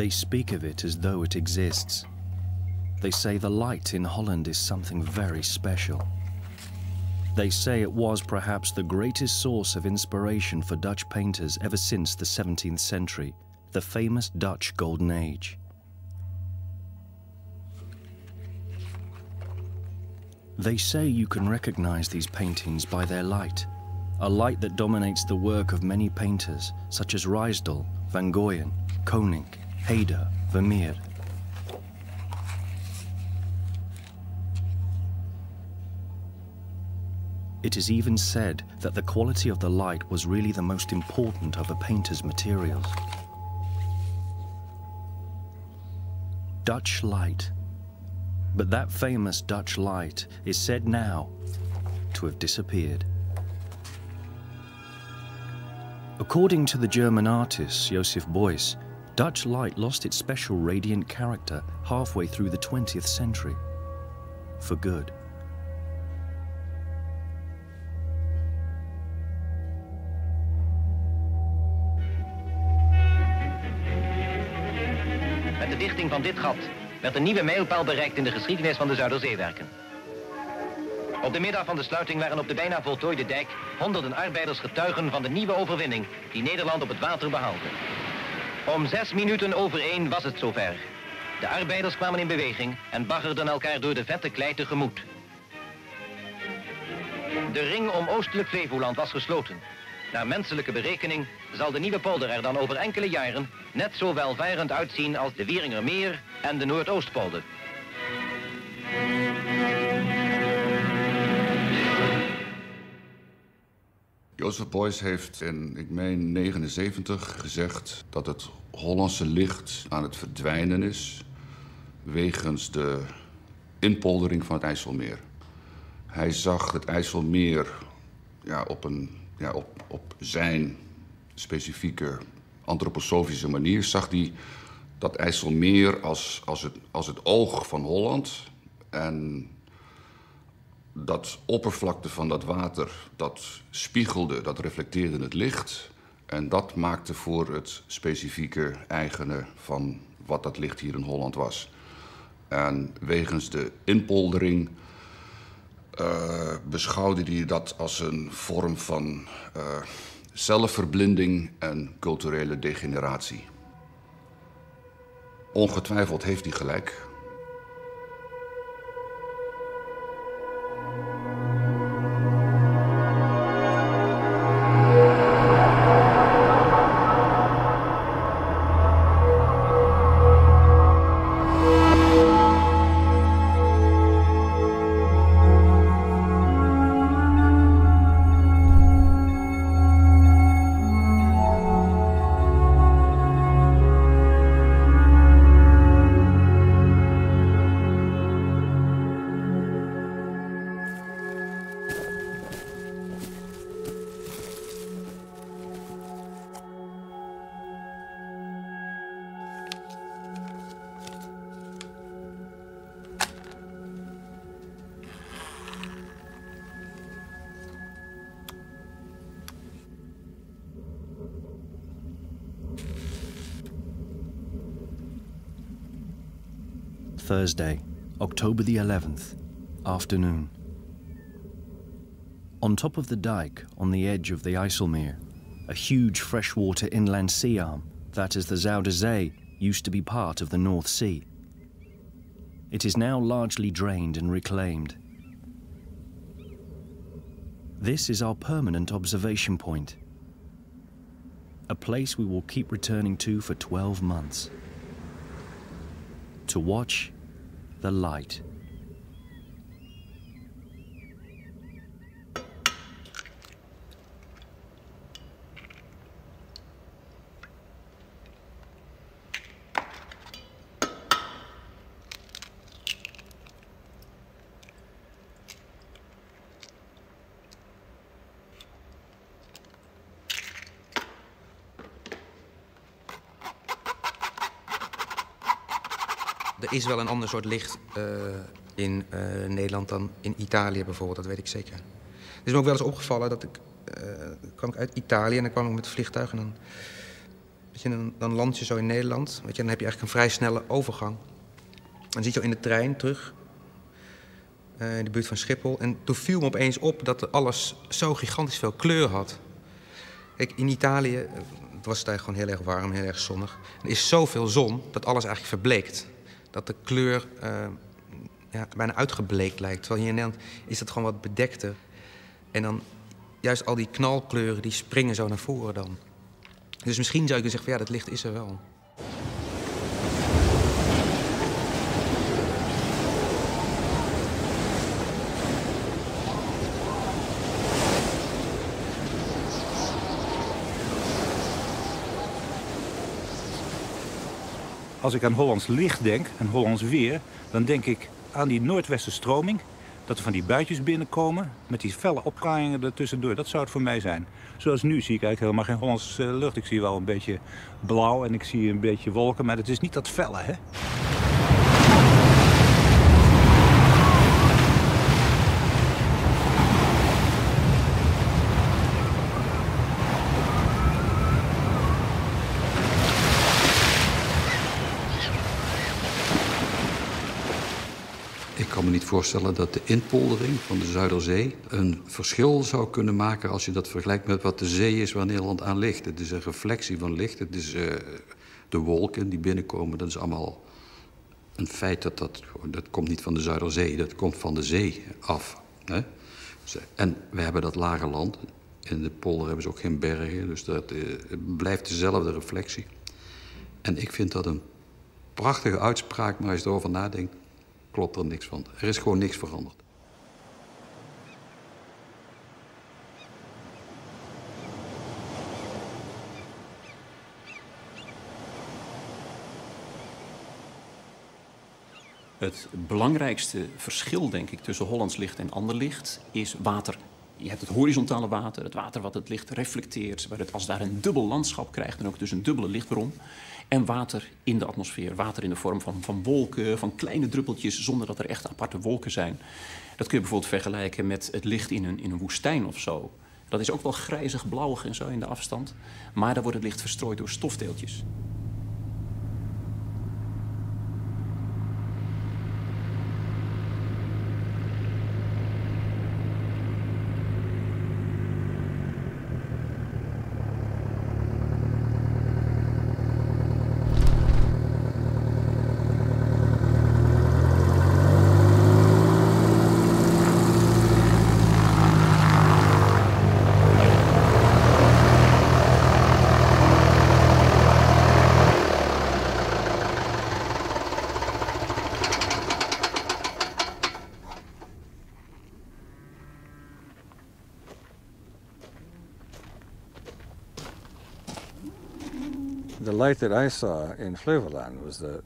They speak of it as though it exists. They say the light in Holland is something very special. They say it was perhaps the greatest source of inspiration for Dutch painters ever since the 17th century, the famous Dutch Golden Age. They say you can recognize these paintings by their light, a light that dominates the work of many painters, such as Ruisdael, Van Goyen, Koninck, Hague, Vermeer. It is even said that the quality of the light was really the most important of a painter's materials. Dutch light. But that famous Dutch light is said now to have disappeared. According to the German artist Joseph Beuys, Dutch light lost its special radiant character halfway through the 20th century, for good. Met de dichting van dit gat werd een nieuwe mijlpaal bereikt in de geschiedenis van de Zuiderzeewerken. Op de middag van de sluiting waren op de bijna voltooide dijk honderden arbeiders getuigen van de nieuwe overwinning die Nederland op het water behaalde. Om 1:06 was het zover. De arbeiders kwamen in beweging en baggerden elkaar door de vette klei tegemoet. De ring om oostelijk Flevoland was gesloten. Naar menselijke berekening zal de nieuwe polder er dan over enkele jaren net zo welvarend uitzien als de Wieringermeer en de Noordoostpolder. Joseph Beuys heeft in, ik meen, 1979 gezegd dat het Hollandse licht aan het verdwijnen is wegens de inpoldering van het IJsselmeer. Hij zag het IJsselmeer op zijn specifieke antroposofische manier, zag hij dat IJsselmeer als het oog van Holland. En dat oppervlakte van dat water, dat spiegelde, dat reflecteerde het licht. En dat maakte voor het specifieke eigene van wat dat licht hier in Holland was. En wegens de inpoldering beschouwde hij dat als een vorm van zelfverblinding en culturele degeneratie. Ongetwijfeld heeft hij gelijk. Thursday, October the 11th, afternoon. On top of the dike, on the edge of the IJsselmeer, a huge freshwater inland sea arm, that is the Zuiderzee, used to be part of the North Sea. It is now largely drained and reclaimed. This is our permanent observation point, a place we will keep returning to for 12 months, to watch the light. Er is wel een ander soort licht in Nederland dan in Italië bijvoorbeeld, dat weet ik zeker. Het is me ook wel eens opgevallen dat ik kwam uit Italië en dan kwam ik met het vliegtuig en dan Weet je, dan land je zo in Nederland. Weet je, dan heb je eigenlijk een vrij snelle overgang. Dan zit je al in de trein terug. In de buurt van Schiphol. En toen viel me opeens op dat alles zo gigantisch veel kleur had. Kijk, in Italië was het eigenlijk gewoon heel erg warm, heel erg zonnig. Er is zoveel zon dat alles eigenlijk verbleekt. Dat de kleur bijna uitgebleekt lijkt. Terwijl hier in Nederland is dat gewoon wat bedekter. En dan juist al die knalkleuren die springen zo naar voren dan. Dus misschien zou ik dan zeggen, ja, dat licht is er wel. Als ik aan Hollands licht denk en Hollands weer, dan denk ik aan die noordwestenstroming. Dat er van die buitjes binnenkomen met die felle opklaringen ertussendoor. Dat zou het voor mij zijn. Zoals nu zie ik eigenlijk helemaal geen Hollandse lucht. Ik zie wel een beetje blauw en ik zie een beetje wolken, maar het is niet dat felle, hè? Ik kan me niet voorstellen dat de inpoldering van de Zuiderzee een verschil zou kunnen maken als je dat vergelijkt met wat de zee is waar Nederland aan ligt. Het is een reflectie van licht, het is de wolken die binnenkomen, dat is allemaal een feit dat komt niet van de Zuiderzee, dat komt van de zee af. Hè? En we hebben dat lage land, in de polder hebben ze ook geen bergen, dus dat blijft dezelfde reflectie. En ik vind dat een prachtige uitspraak, maar als je erover nadenkt, klopt er niks van. Er is gewoon niks veranderd. Het belangrijkste verschil, denk ik, tussen Hollands licht en ander licht is water. Je hebt het horizontale water, het water wat het licht reflecteert, waar het als daar een dubbel landschap krijgt en ook dus een dubbele lichtbron. En water in de atmosfeer, water in de vorm van wolken, van kleine druppeltjes zonder dat er echt aparte wolken zijn. Dat kun je bijvoorbeeld vergelijken met het licht in een woestijn of zo. Dat is ook wel grijzig, blauwig en zo in de afstand, maar daar wordt het licht verstrooid door stofdeeltjes. The light that I saw in Flevoland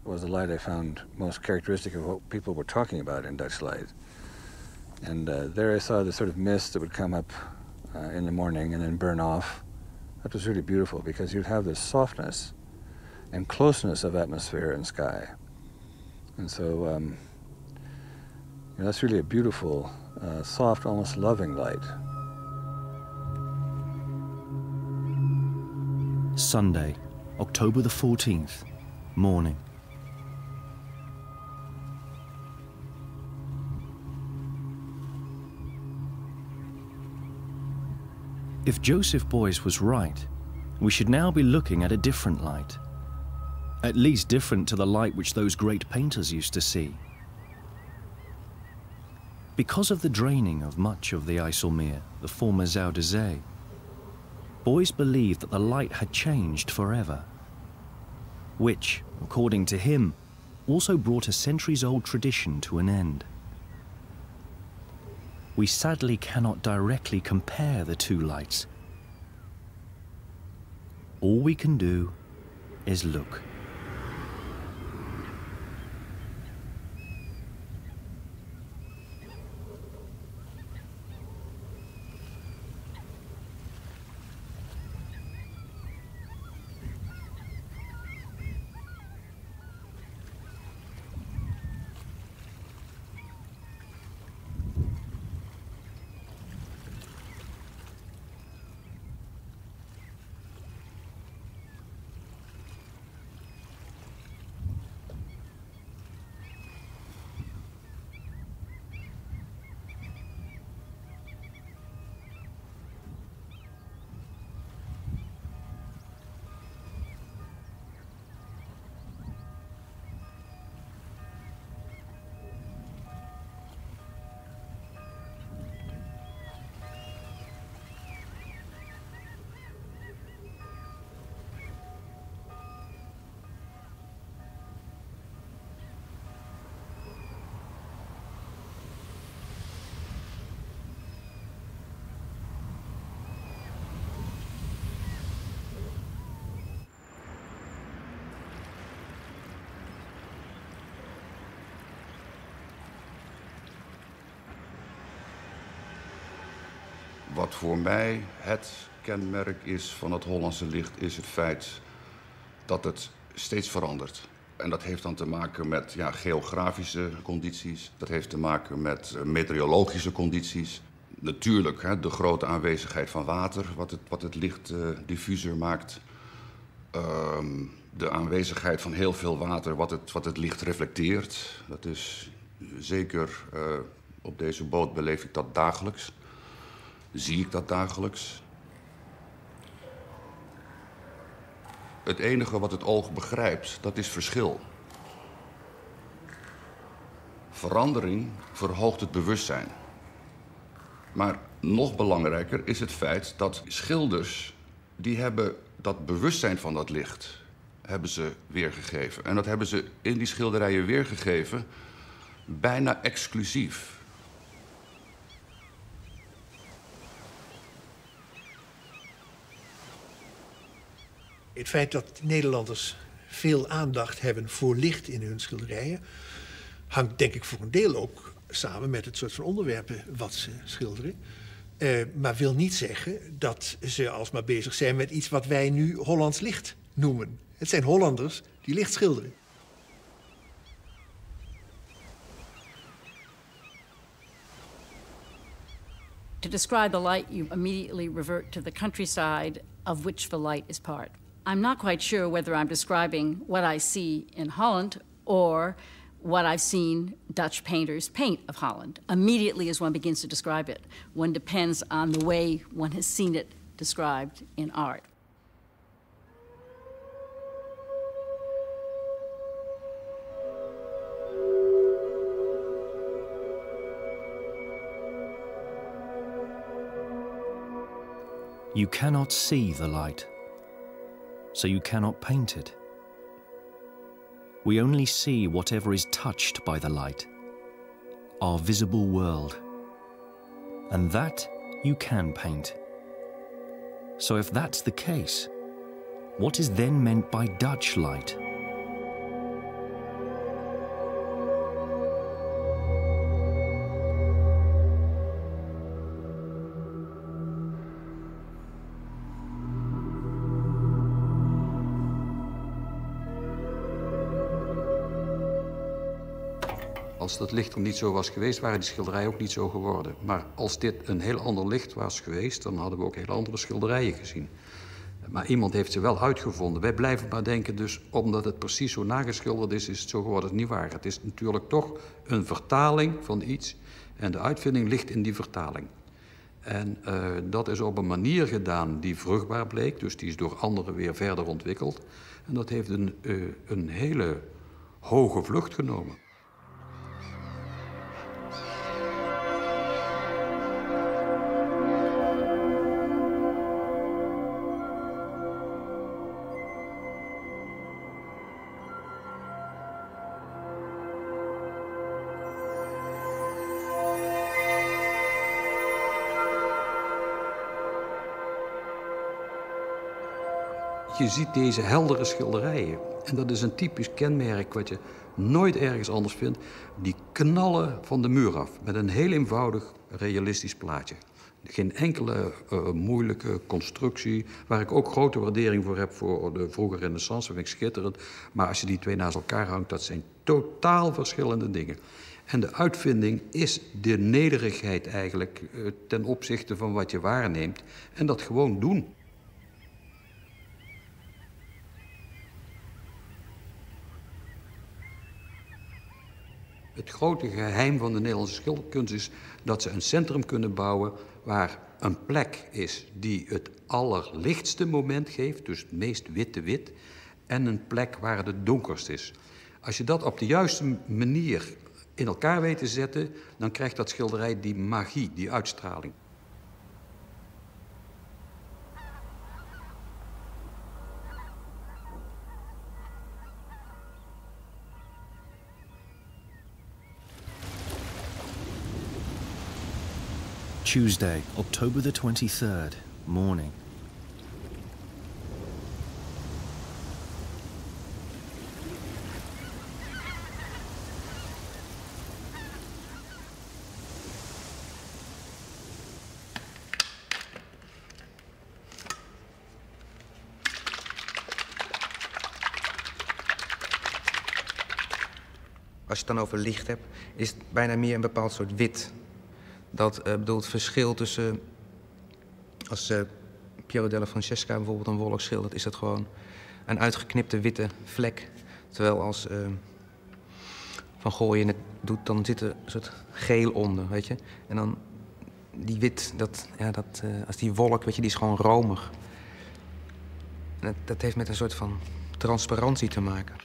was the light I found most characteristic of what people were talking about in Dutch light. And there I saw the sort of mist that would come up in the morning and then burn off. That was really beautiful because you'd have this softness and closeness of atmosphere and sky. And so that's really a beautiful, soft, almost loving light. Sunday. October the 14th, morning. If Joseph Beuys was right, we should now be looking at a different light, at least different to the light which those great painters used to see. Because of the draining of much of the IJsselmeer, the former Zuiderzee, Beuys believed that the light had changed forever, which, according to him, also brought a centuries-old tradition to an end. We sadly cannot directly compare the two lights. All we can do is look. Wat voor mij het kenmerk is van het Hollandse licht is het feit dat het steeds verandert. En dat heeft dan te maken met geografische condities. Dat heeft te maken met meteorologische condities. Natuurlijk, hè, de grote aanwezigheid van water, wat het licht diffuser maakt. De aanwezigheid van heel veel water, wat het licht reflecteert. Dat is zeker, op deze boot beleef ik dat dagelijks. Zie ik dat dagelijks. Het enige wat het oog begrijpt, dat is verschil. Verandering verhoogt het bewustzijn. Maar nog belangrijker is het feit dat schilders, die hebben dat bewustzijn van dat licht, hebben ze weergegeven. En dat hebben ze in die schilderijen weergegeven, bijna exclusief. Het feit dat Nederlanders veel aandacht hebben voor licht in hun schilderijen hangt denk ik voor een deel ook samen met het soort van onderwerpen wat ze schilderen. Maar wil niet zeggen dat ze alsmaar bezig zijn met iets wat wij nu Hollands licht noemen. Het zijn Hollanders die licht schilderen. To describe the light, you immediately revert to the countryside of which the light is part. I'm not quite sure whether I'm describing what I see in Holland or what I've seen Dutch painters paint of Holland. Immediately as one begins to describe it, one depends on the way one has seen it described in art. You cannot see the light, so you cannot paint it. We only see whatever is touched by the light, our visible world, and that you can paint. So if that's the case, what is then meant by Dutch light? Als dat licht er niet zo was geweest, waren die schilderijen ook niet zo geworden. Maar als dit een heel ander licht was geweest, dan hadden we ook heel andere schilderijen gezien. Maar iemand heeft ze wel uitgevonden. Wij blijven maar denken, dus omdat het precies zo nageschilderd is, is het zo geworden. Dat is niet waar. Het is natuurlijk toch een vertaling van iets. En de uitvinding ligt in die vertaling. En dat is op een manier gedaan die vruchtbaar bleek. Dus die is door anderen weer verder ontwikkeld. En dat heeft een hele hoge vlucht genomen. Je ziet deze heldere schilderijen. En dat is een typisch kenmerk wat je nooit ergens anders vindt. Die knallen van de muur af met een heel eenvoudig realistisch plaatje. Geen enkele moeilijke constructie, waar ik ook grote waardering voor heb voor de vroege Renaissance. Dat vind ik schitterend. Maar als je die twee naast elkaar hangt, dat zijn totaal verschillende dingen. En de uitvinding is de nederigheid eigenlijk ten opzichte van wat je waarneemt. En dat gewoon doen. Het grote geheim van de Nederlandse schilderkunst is dat ze een centrum kunnen bouwen waar een plek is die het allerlichtste moment geeft, dus het meest witte wit, en een plek waar het het donkerst is. Als je dat op de juiste manier in elkaar weet te zetten, dan krijgt dat schilderij die magie, die uitstraling. Tuesday, October the 23rd, morning. als je het dan over licht hebt, is het bijna meer een bepaald soort wit. Dat bedoelt het verschil tussen, als Piero della Francesca bijvoorbeeld een wolk schildert, is dat gewoon een uitgeknipte witte vlek. Terwijl als Van Goyen het doet, dan zit er een soort geel onder, weet je. En dan die wit, als die wolk, weet je, die is gewoon romig. En dat heeft met een soort van transparantie te maken.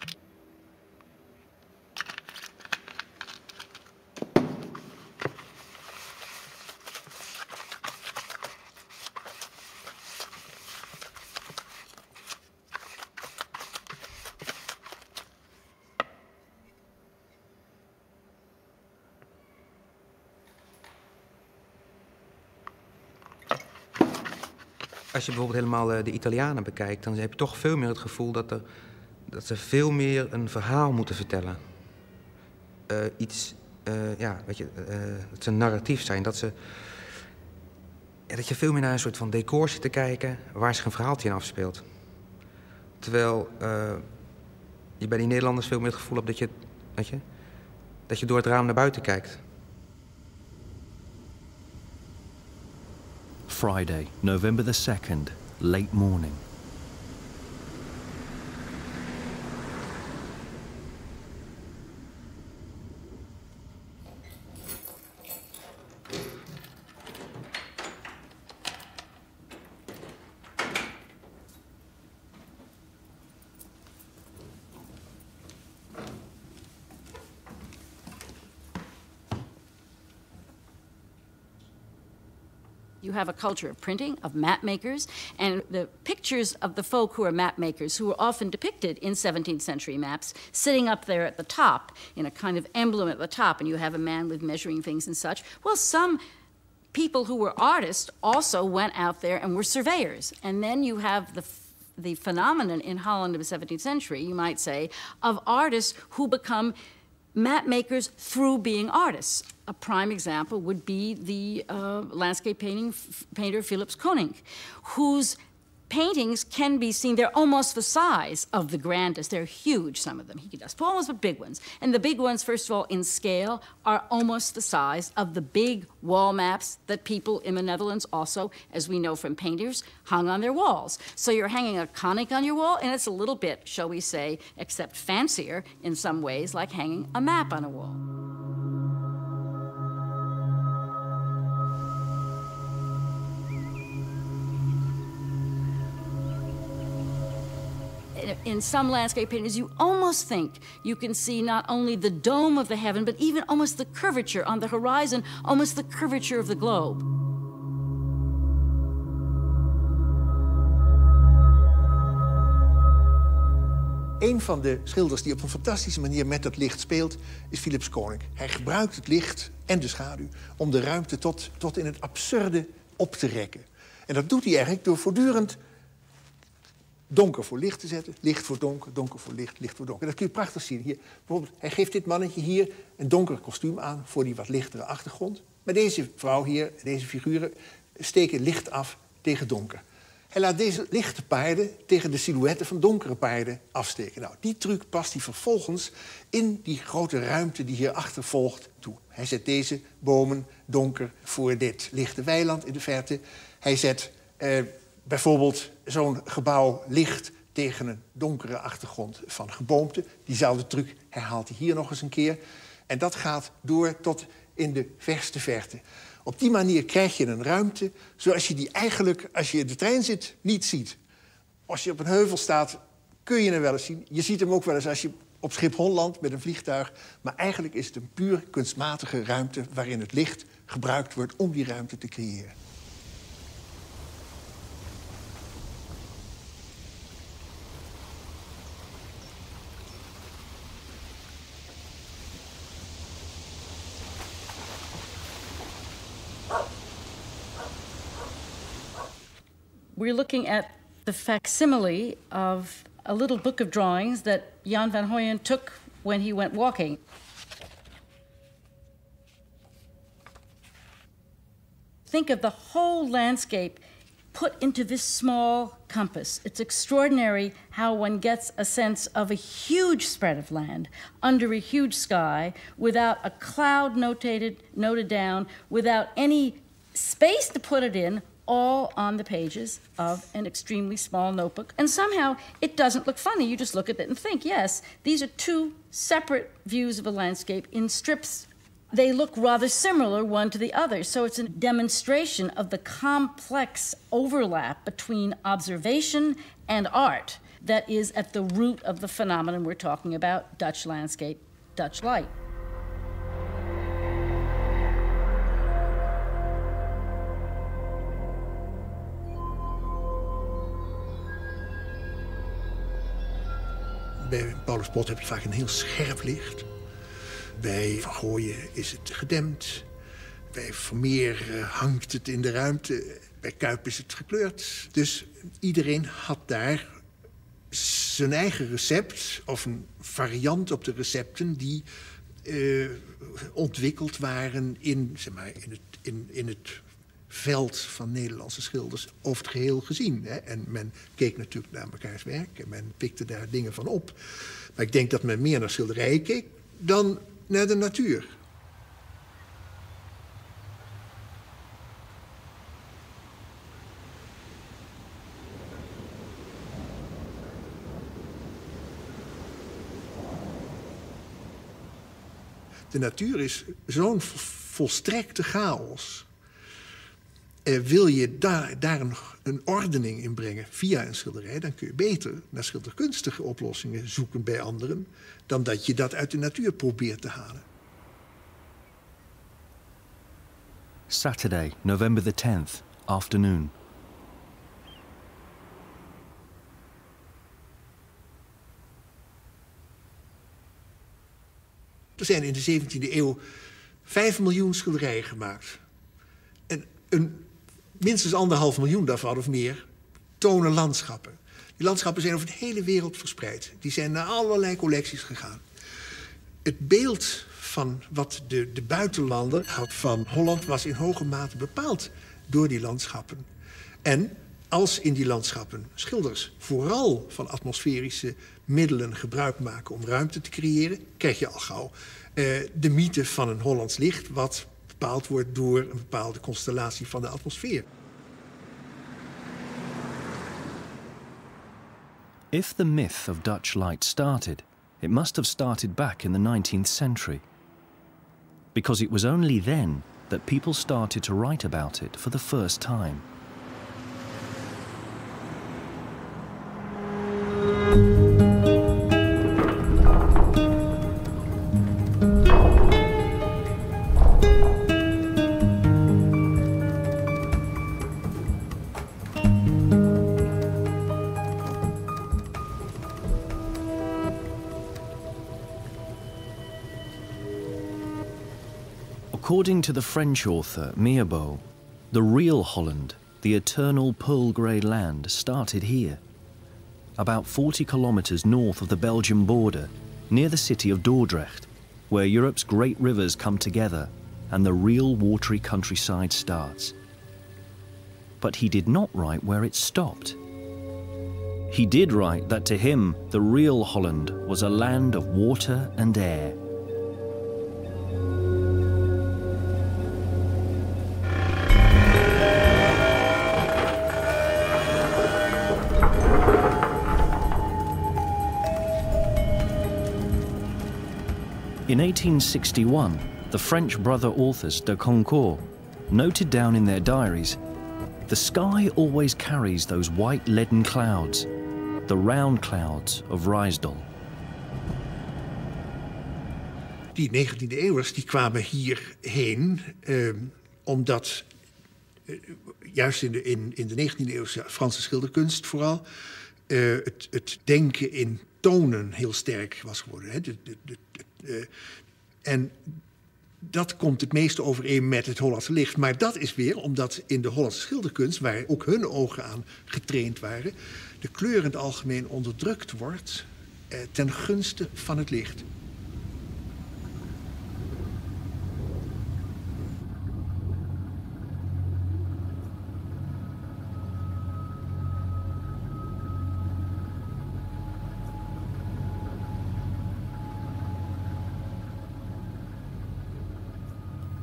Als je bijvoorbeeld helemaal de Italianen bekijkt, dan heb je toch veel meer het gevoel dat ze veel meer een verhaal moeten vertellen. Dat ze narratief zijn. Dat je veel meer naar een soort van decor zit te kijken waar zich een verhaaltje in afspeelt. Terwijl je bij die Nederlanders veel meer het gevoel hebt dat je door het raam naar buiten kijkt. Friday, November the 2nd, late morning. You have a culture of printing, of map makers, and the pictures of the folk who are map makers, who are often depicted in 17th century maps, sitting up there at the top in a kind of emblem at the top, and you have a man with measuring things and such. Well, some people who were artists also went out there and were surveyors. And then you have the phenomenon in Holland of the 17th century, you might say, of artists who become map makers through being artists. A prime example would be the landscape painter Philips Koninck, whose paintings can be seen. They're almost the size of the grandest. They're huge, some of them. He does almost the big ones. And the big ones, first of all, in scale, are almost the size of the big wall maps that people in the Netherlands also, as we know from painters, hung on their walls. So you're hanging a Koninck on your wall, and it's a little bit, shall we say, except fancier in some ways, like hanging a map on a wall. In some landscape paintings, you almost think you can see not only the dome of the heaven, but even almost the curvature on the horizon, almost the curvature of the globe. Een van de schilders die op een fantastische manier met dat licht speelt, is Philips Koninck. Hij gebruikt het licht en de schaduw om de ruimte tot in het absurde op te rekken. En dat doet hij eigenlijk door voortdurend donker voor licht te zetten, licht voor donker, donker voor licht, licht voor donker. Dat kun je prachtig zien. Hier, bijvoorbeeld, hij geeft dit mannetje hier een donker kostuum aan voor die wat lichtere achtergrond. Maar deze vrouw hier, deze figuren, steken licht af tegen donker. Hij laat deze lichte paarden tegen de silhouetten van donkere paarden afsteken. Nou, die truc past hij vervolgens in die grote ruimte die hierachter volgt toe. Hij zet deze bomen donker voor dit lichte weiland in de verte. Hij zet bijvoorbeeld zo'n gebouw licht tegen een donkere achtergrond van geboomte. Diezelfde truc herhaalt hij hier nog eens een keer. En dat gaat door tot in de verste verte. Op die manier krijg je een ruimte zoals je die eigenlijk, als je in de trein zit, niet ziet. Als je op een heuvel staat, kun je hem wel eens zien. Je ziet hem ook wel eens als je op Schiphol landt met een vliegtuig. Maar eigenlijk is het een puur kunstmatige ruimte waarin het licht gebruikt wordt om die ruimte te creëren. We're looking at the facsimile of a little book of drawings that Jan van Goyen took when he went walking. Think of the whole landscape put into this small compass. It's extraordinary how one gets a sense of a huge spread of land under a huge sky without a cloud noted down, without any space to put it in, all on the pages of an extremely small notebook. And somehow it doesn't look funny. You just look at it and think, yes, these are two separate views of a landscape in strips. They look rather similar one to the other. So it's a demonstration of the complex overlap between observation and art that is at the root of the phenomenon we're talking about, Dutch landscape, Dutch light. Bij Paulus Pot heb je vaak een heel scherp licht. Bij Vergooien is het gedempt. Bij Vermeer hangt het in de ruimte. Bij Cuyp is het gekleurd. Dus iedereen had daar zijn eigen recept, of een variant op de recepten die ontwikkeld waren in, zeg maar, in het veld van Nederlandse schilders over het geheel gezien. Hè? En men keek natuurlijk naar mekaars werk en men pikte daar dingen van op. Maar ik denk dat men meer naar schilderijen keek dan naar de natuur. De natuur is zo'n volstrekte chaos. Wil je daar een ordening in brengen via een schilderij, dan kun je beter naar schilderkunstige oplossingen zoeken bij anderen dan dat je dat uit de natuur probeert te halen. Saturday, November the 10th, afternoon. Er zijn in de 17e eeuw 5 miljoen schilderijen gemaakt. En minstens 1,5 miljoen daarvan of meer tonen landschappen. Die landschappen zijn over de hele wereld verspreid. Die zijn naar allerlei collecties gegaan. Het beeld van wat de buitenlander had van Holland was in hoge mate bepaald door die landschappen. En als in die landschappen schilders vooral van atmosferische middelen gebruik maken om ruimte te creëren, krijg je al gauw de mythe van een Hollands licht, wat bepaald wordt door een bepaalde constellatie van de atmosfeer. If the myth of Dutch light started, it must have started back in the 19th century. Because it was only then that people started to write about it for the first time. According to the French author Mirbeau, the real Holland, the eternal pearl-grey land, started here, about 40 kilometres north of the Belgian border, near the city of Dordrecht, where Europe's great rivers come together and the real watery countryside starts. But he did not write where it stopped. He did write that to him, the real Holland was a land of water and air. In 1861, the French brother authors de Goncourt noted down in their diaries, "The sky always carries those white leaden clouds, the round clouds of Ruisdael." Die 19e eeuwers die kwamen hierheen omdat juist in de 19e eeuwse Franse schilderkunst vooral het denken in tonen heel sterk was geworden. Hè? En dat komt het meest overeen met het Hollandse licht. Maar dat is weer omdat in de Hollandse schilderkunst, waar ook hun ogen aan getraind waren, de kleur in het algemeen onderdrukt wordt ten gunste van het licht.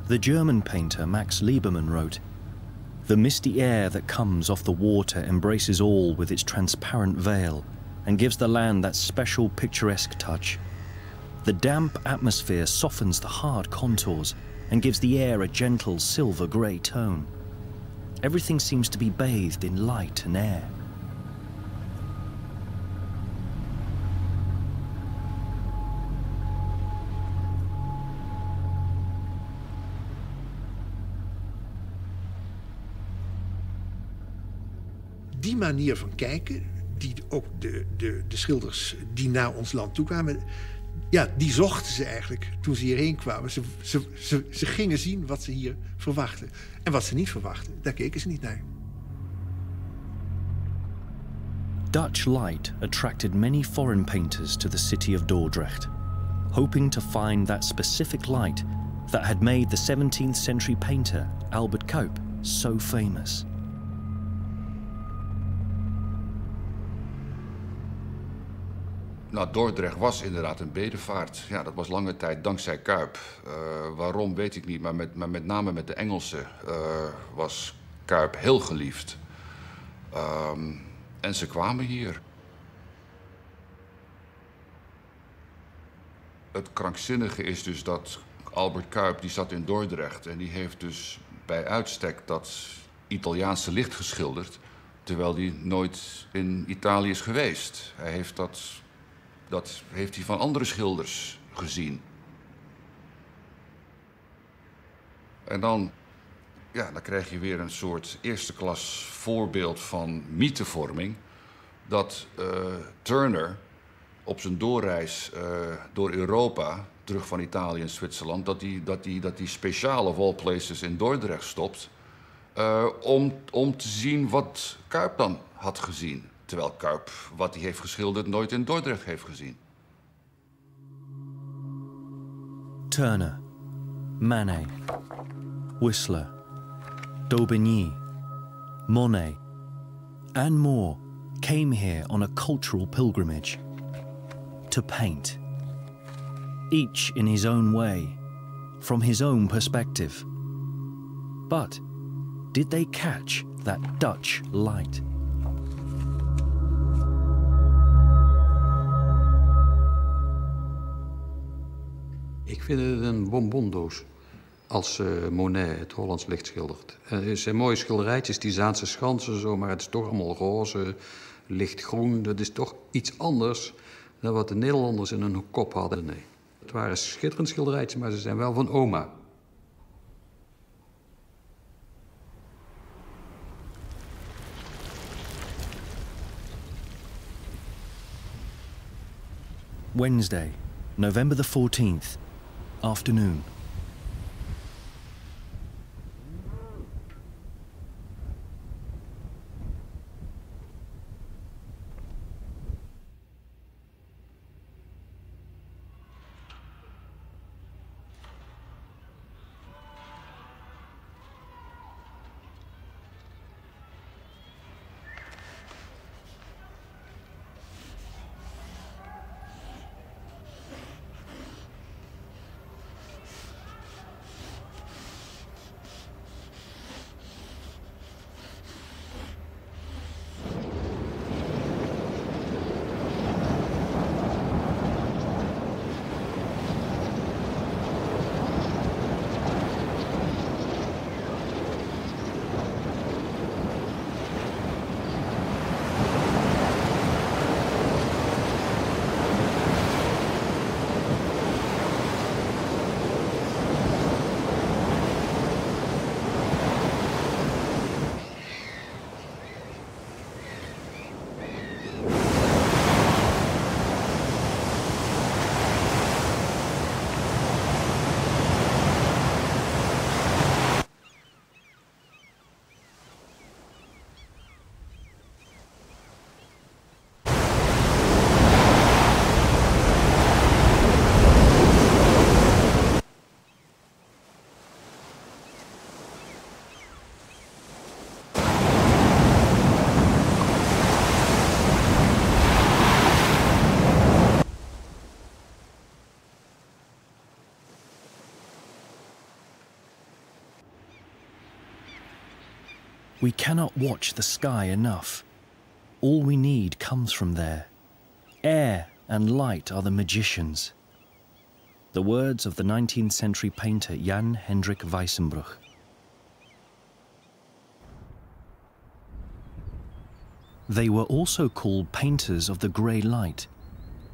The German painter Max Liebermann wrote, "The misty air that comes off the water embraces all with its transparent veil and gives the land that special picturesque touch. The damp atmosphere softens the hard contours and gives the air a gentle silver-grey tone. Everything seems to be bathed in light and air." Die manier van kijken, die ook de schilders die naar ons land toe kwamen, ja, die zochten ze eigenlijk toen ze hierheen kwamen. Ze gingen zien wat ze hier verwachten. En wat ze niet verwachten, daar keken ze niet naar. Dutch light attracted many foreign painters to the city of Dordrecht, hoping to find that specific light that had made the 17th century painter Aelbert Cuyp so famous. Nou, Dordrecht was inderdaad een bedevaart. Ja, dat was lange tijd dankzij Cuyp. Waarom weet ik niet, maar met name met de Engelsen was Cuyp heel geliefd. En ze kwamen hier. Het krankzinnige is dus dat Aelbert Cuyp, die zat in Dordrecht en die heeft dus bij uitstek dat Italiaanse licht geschilderd, terwijl hij nooit in Italië is geweest. Hij heeft dat heeft hij van andere schilders gezien. En dan, ja, dan krijg je weer een soort eerste klas voorbeeld van mythevorming. Dat Turner op zijn doorreis door Europa, terug van Italië en Zwitserland, dat hij speciale wallplaces in Dordrecht stopt. Om te zien wat Cuyp dan had gezien. Terwijl Cuyp wat hij heeft geschilderd nooit in Dordrecht heeft gezien. Turner, Manet, Whistler, Daubigny, Monet and more came here on a cultural pilgrimage to paint. Each in his own way, from his own perspective. But did they catch that Dutch light? Ik vind het een bonbondoos als Monet het Hollands licht schildert. Het zijn mooie schilderijtjes, die Zaanse Schansen zo, maar het is toch allemaal roze, lichtgroen. Dat is toch iets anders dan wat de Nederlanders in hun kop hadden. Nee. Het waren schitterend schilderijtjes, maar ze zijn wel van oma. Wednesday, November the 14th. Afternoon. We cannot watch the sky enough. All we need comes from there. Air and light are the magicians. The words of the 19th century painter Jan Hendrik Weissenbruch. They were also called painters of the grey light,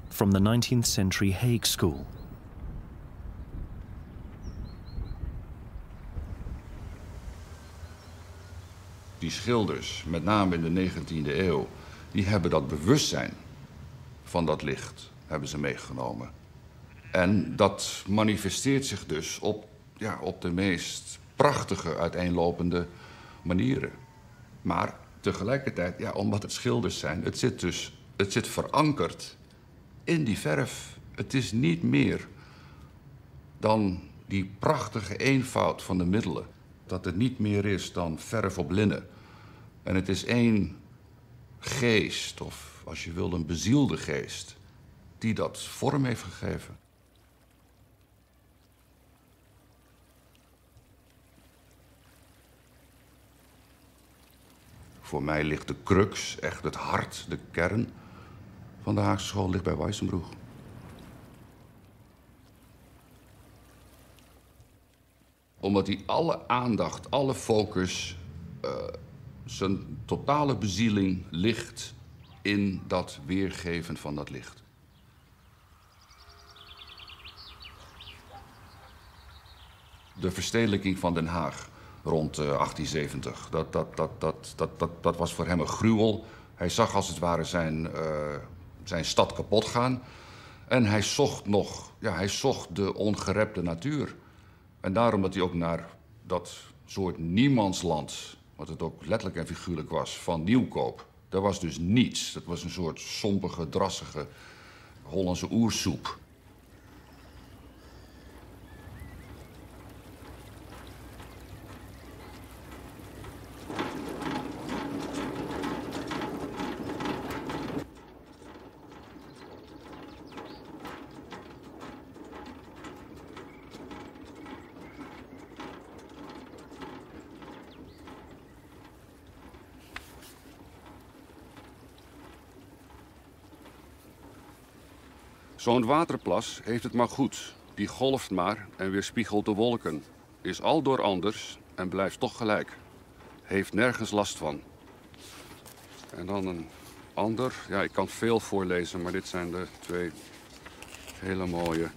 from the 19th century Hague School. Die schilders, met name in de 19e eeuw, die hebben dat bewustzijn van dat licht, hebben ze meegenomen. En dat manifesteert zich dus op de meest prachtige uiteenlopende manieren. Maar tegelijkertijd, omdat het schilders zijn, het zit verankerd in die verf. Het is niet meer dan die prachtige eenvoud van de middelen. Dat het niet meer is dan verf op linnen. En het is één geest, of als je wil een bezielde geest, die dat vorm heeft gegeven. Voor mij ligt de crux, echt het hart, de kern van de Haagse School ligt bij Weissenbruch. Omdat hij alle aandacht, alle focus, zijn totale bezieling ligt in dat weergeven van dat licht. De verstedelijking van Den Haag rond 1870, dat was voor hem een gruwel. Hij zag als het ware zijn stad kapot gaan en hij zocht hij zocht de ongerepte natuur. En daarom dat hij ook naar dat soort niemandsland, wat het ook letterlijk en figuurlijk was, van Nieuwkoop. Daar was dus niets. Dat was een soort sompige, drassige Hollandse oersoep. Zo'n waterplas heeft het maar goed. Die golft maar en weerspiegelt de wolken. Is aldoor anders en blijft toch gelijk. Heeft nergens last van. En dan een ander. Ja, ik kan veel voorlezen, maar dit zijn de twee hele mooie.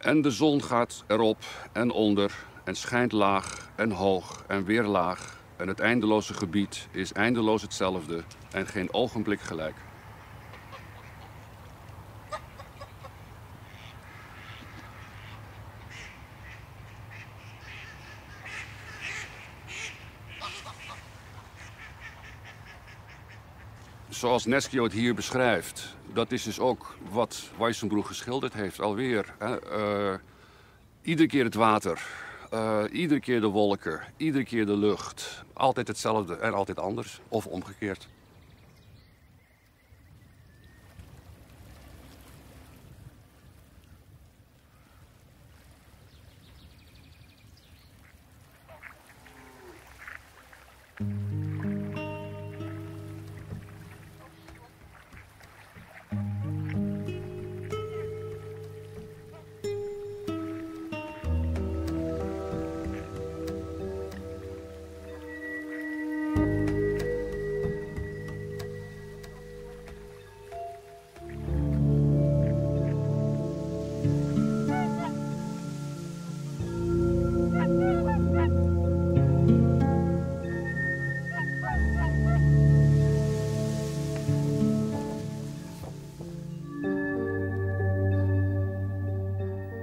En de zon gaat erop en onder en schijnt laag en hoog en weer laag. En het eindeloze gebied is eindeloos hetzelfde en geen ogenblik gelijk. Zoals Nescio het hier beschrijft, dat is dus ook wat Weissenbruch geschilderd heeft, alweer. Iedere keer het water, iedere keer de wolken, iedere keer de lucht. Altijd hetzelfde en altijd anders, of omgekeerd.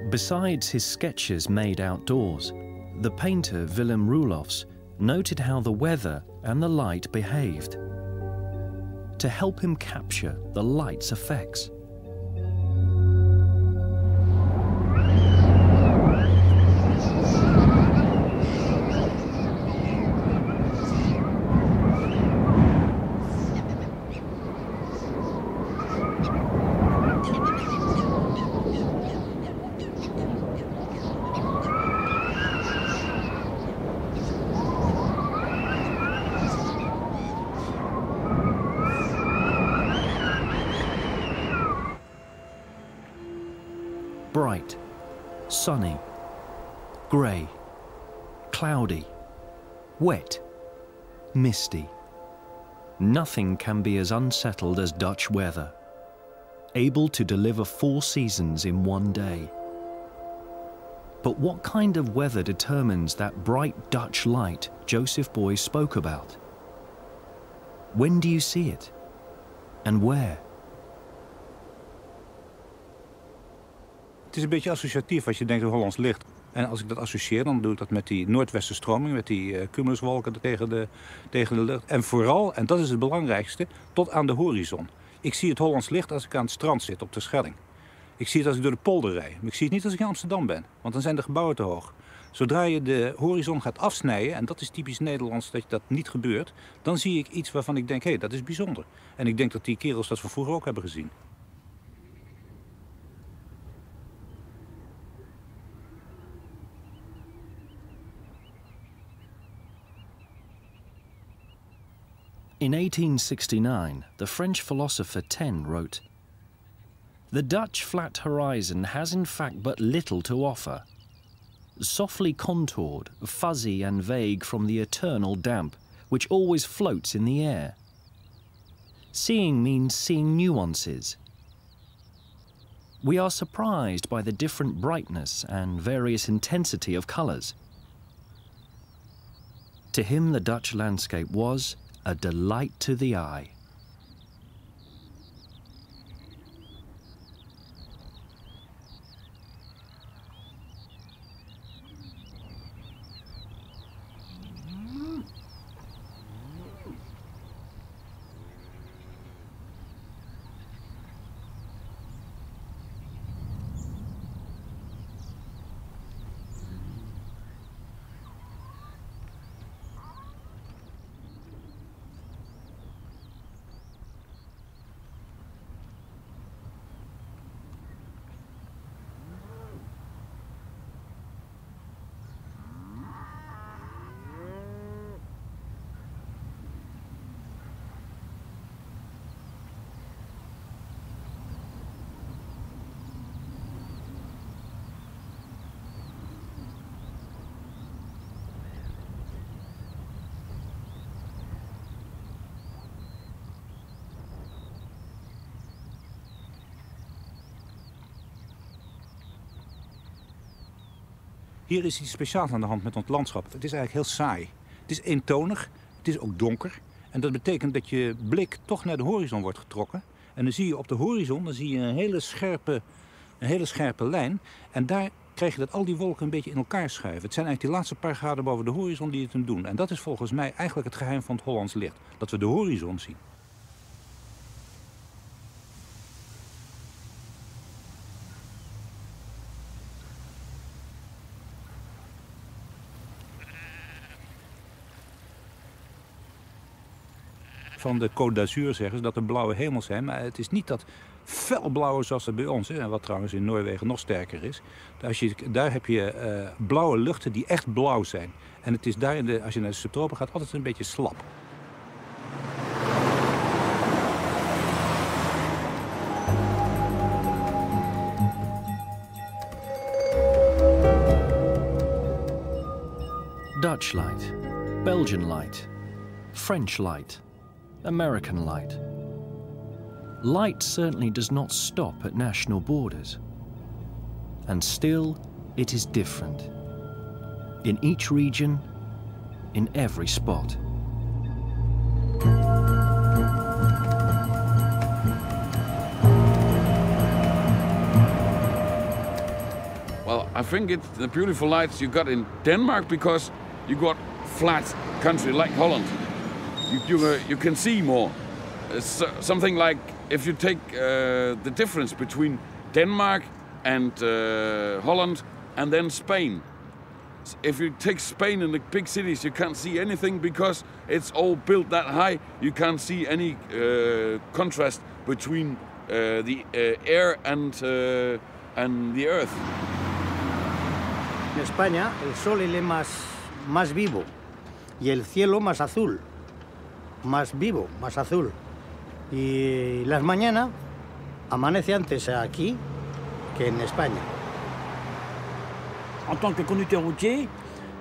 Besides his sketches made outdoors, the painter Willem Roelofs noted how the weather and the light behaved to help him capture the light's effects. sunny, grey, cloudy, wet, misty. Nothing can be as unsettled as Dutch weather, able to deliver four seasons in one day. But what kind of weather determines that bright Dutch light Joseph Beuys spoke about? When do you see it? En waar? Het is een beetje associatief als je denkt aan Hollands licht. En als ik dat associeer, dan doe ik dat met die noordwestenstroming, met die cumuluswolken tegen de lucht. En vooral, en dat is het belangrijkste, tot aan de horizon. Ik zie het Hollands licht als ik aan het strand zit, op de Schelling. Ik zie het als ik door de polder rijd. Maar ik zie het niet als ik in Amsterdam ben, want dan zijn de gebouwen te hoog. Zodra je de horizon gaat afsnijden, en dat is typisch Nederlands dat dat niet gebeurt, dan zie ik iets waarvan ik denk, hé, dat is bijzonder. En ik denk dat die kerels dat van vroeger ook hebben gezien. In 1869, the French philosopher Taine wrote, "The Dutch flat horizon has in fact but little to offer. Softly contoured, fuzzy and vague from the eternal damp, which always floats in the air. Seeing means seeing nuances. We are surprised by the different brightness and various intensity of colours." To him, the Dutch landscape was a delight to the eye. Hier is iets speciaals aan de hand met ons landschap. Het is eigenlijk heel saai. Het is eentonig, het is ook donker. En dat betekent dat je blik toch naar de horizon wordt getrokken. En dan zie je op de horizon een hele scherpe lijn. En daar krijg je dat al die wolken een beetje in elkaar schuiven. Het zijn eigenlijk die laatste paar graden boven de horizon die het hem doen. En dat is volgens mij eigenlijk het geheim van het Hollands licht. Dat we de horizon zien. Van de Côte d'Azur zeggen ze dat er blauwe hemels zijn. Maar het is niet dat felblauwe zoals dat bij ons is. En wat trouwens in Noorwegen nog sterker is. Daar heb je blauwe luchten die echt blauw zijn. En het is daar, als je naar de subtropen gaat, altijd een beetje slap. Dutch light, Belgian light, French light, American light. Light certainly does not stop at national borders. And still, it is different. In each region, in every spot. Well, I think it's the beautiful lights you got in Denmark because you got flat country like Holland. You can see more. Something like if you take the difference between Denmark and Holland and then Spain. If you take Spain in the big cities, you can't see anything because it's all built that high. You can't see any contrast between the air and the earth. En España, el sol es más vivo y el cielo más azul. Más vivo, más azul. Y las mañanas amanece antes aquí que en España. en tant que conducteur routier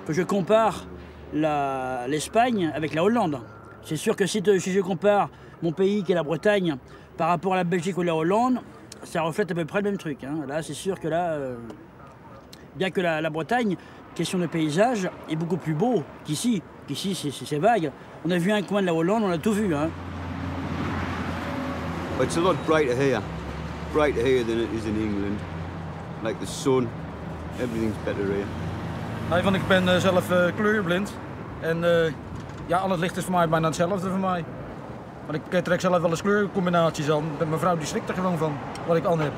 que je compare l'Espagne avec la Hollande. C'est sûr que si je compare mon pays, qui est la Bretagne, par rapport à la Belgique ou la Hollande, ça reflète à peu près le même truc. Hein. Là, c'est sûr que là, bien que la Bretagne, question de paysage, est beaucoup plus beau qu'ici. Ici, c'est vague. On a vu un coin de la Hollande, on a tout vu. Hein. It's a lot brighter here than it is in England. Like the sun, everything's better here. Nee, want ik ben zelf kleurblind en ja, al het licht is voor mij bijna hetzelfde voor mij. Maar ik trek zelf wel eens kleurcombinaties aan. Mijn vrouw die schrikt er gewoon van wat ik aan heb.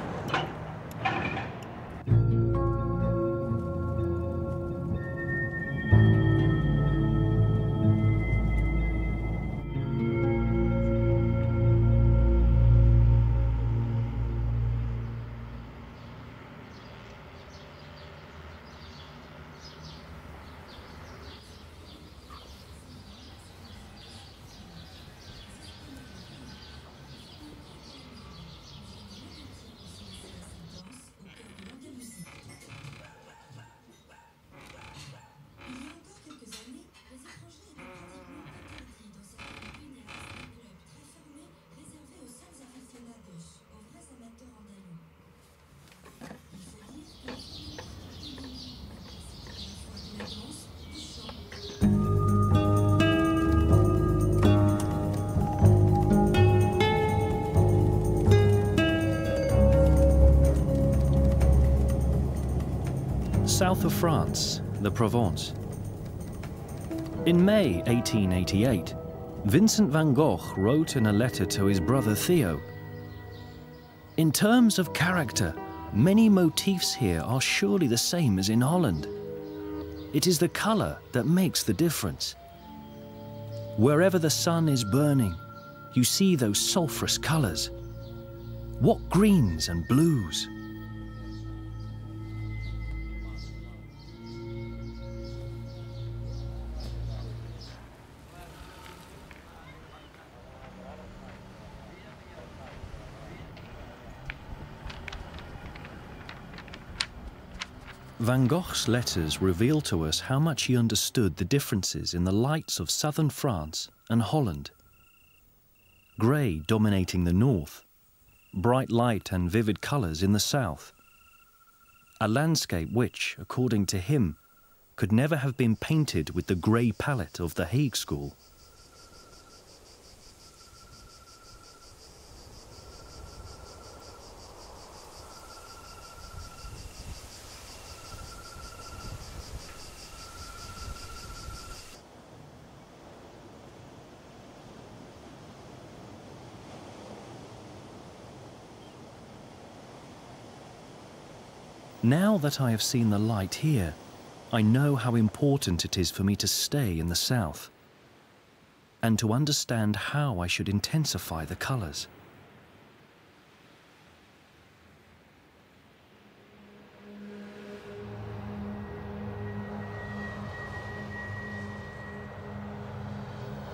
South of France, the Provence. In May 1888, Vincent van Gogh wrote in a letter to his brother Theo, "In terms of character, many motifs here are surely the same as in Holland. It is the colour that makes the difference. Wherever the sun is burning, you see those sulphurous colours. What greens and blues!" Van Gogh's letters reveal to us how much he understood the differences in the lights of southern France and Holland. Grey dominating the north, bright light and vivid colours in the south. A landscape which, according to him, could never have been painted with the grey palette of the Hague School. Now that I have seen the light here, I know how important it is for me to stay in the south and to understand how I should intensify the colours.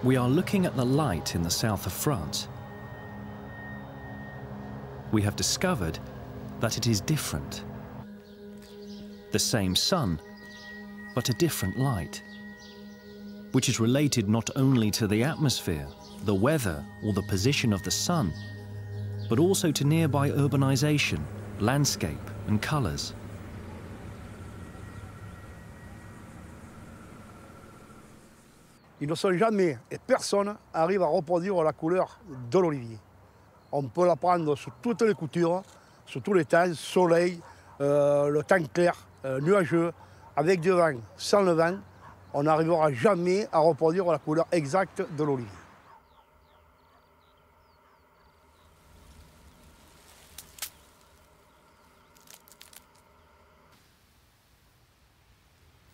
We are looking at the light in the south of France. We have discovered that it is different. The same sun, but a different light, which is related not only to the atmosphere, the weather, or the position of the sun, but also to nearby urbanization, landscape, and colors. Ils ne sont jamais, et personne arrive à reproduire la couleur de l'olivier. On peut la prendre sous toutes les coutures, sous tous les temps, soleil, le temps clair. Nuageux, avec du vent, sans le vent, on n'arrivera jamais à reproduire la couleur exacte de l'olivier.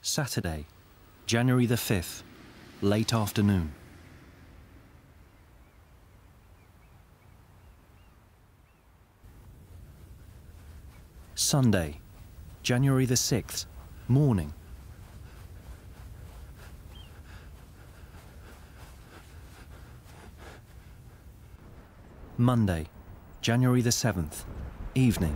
Saturday, January the 5th, late afternoon. Sunday, January the 6th, morning. Monday, January the 7th, evening.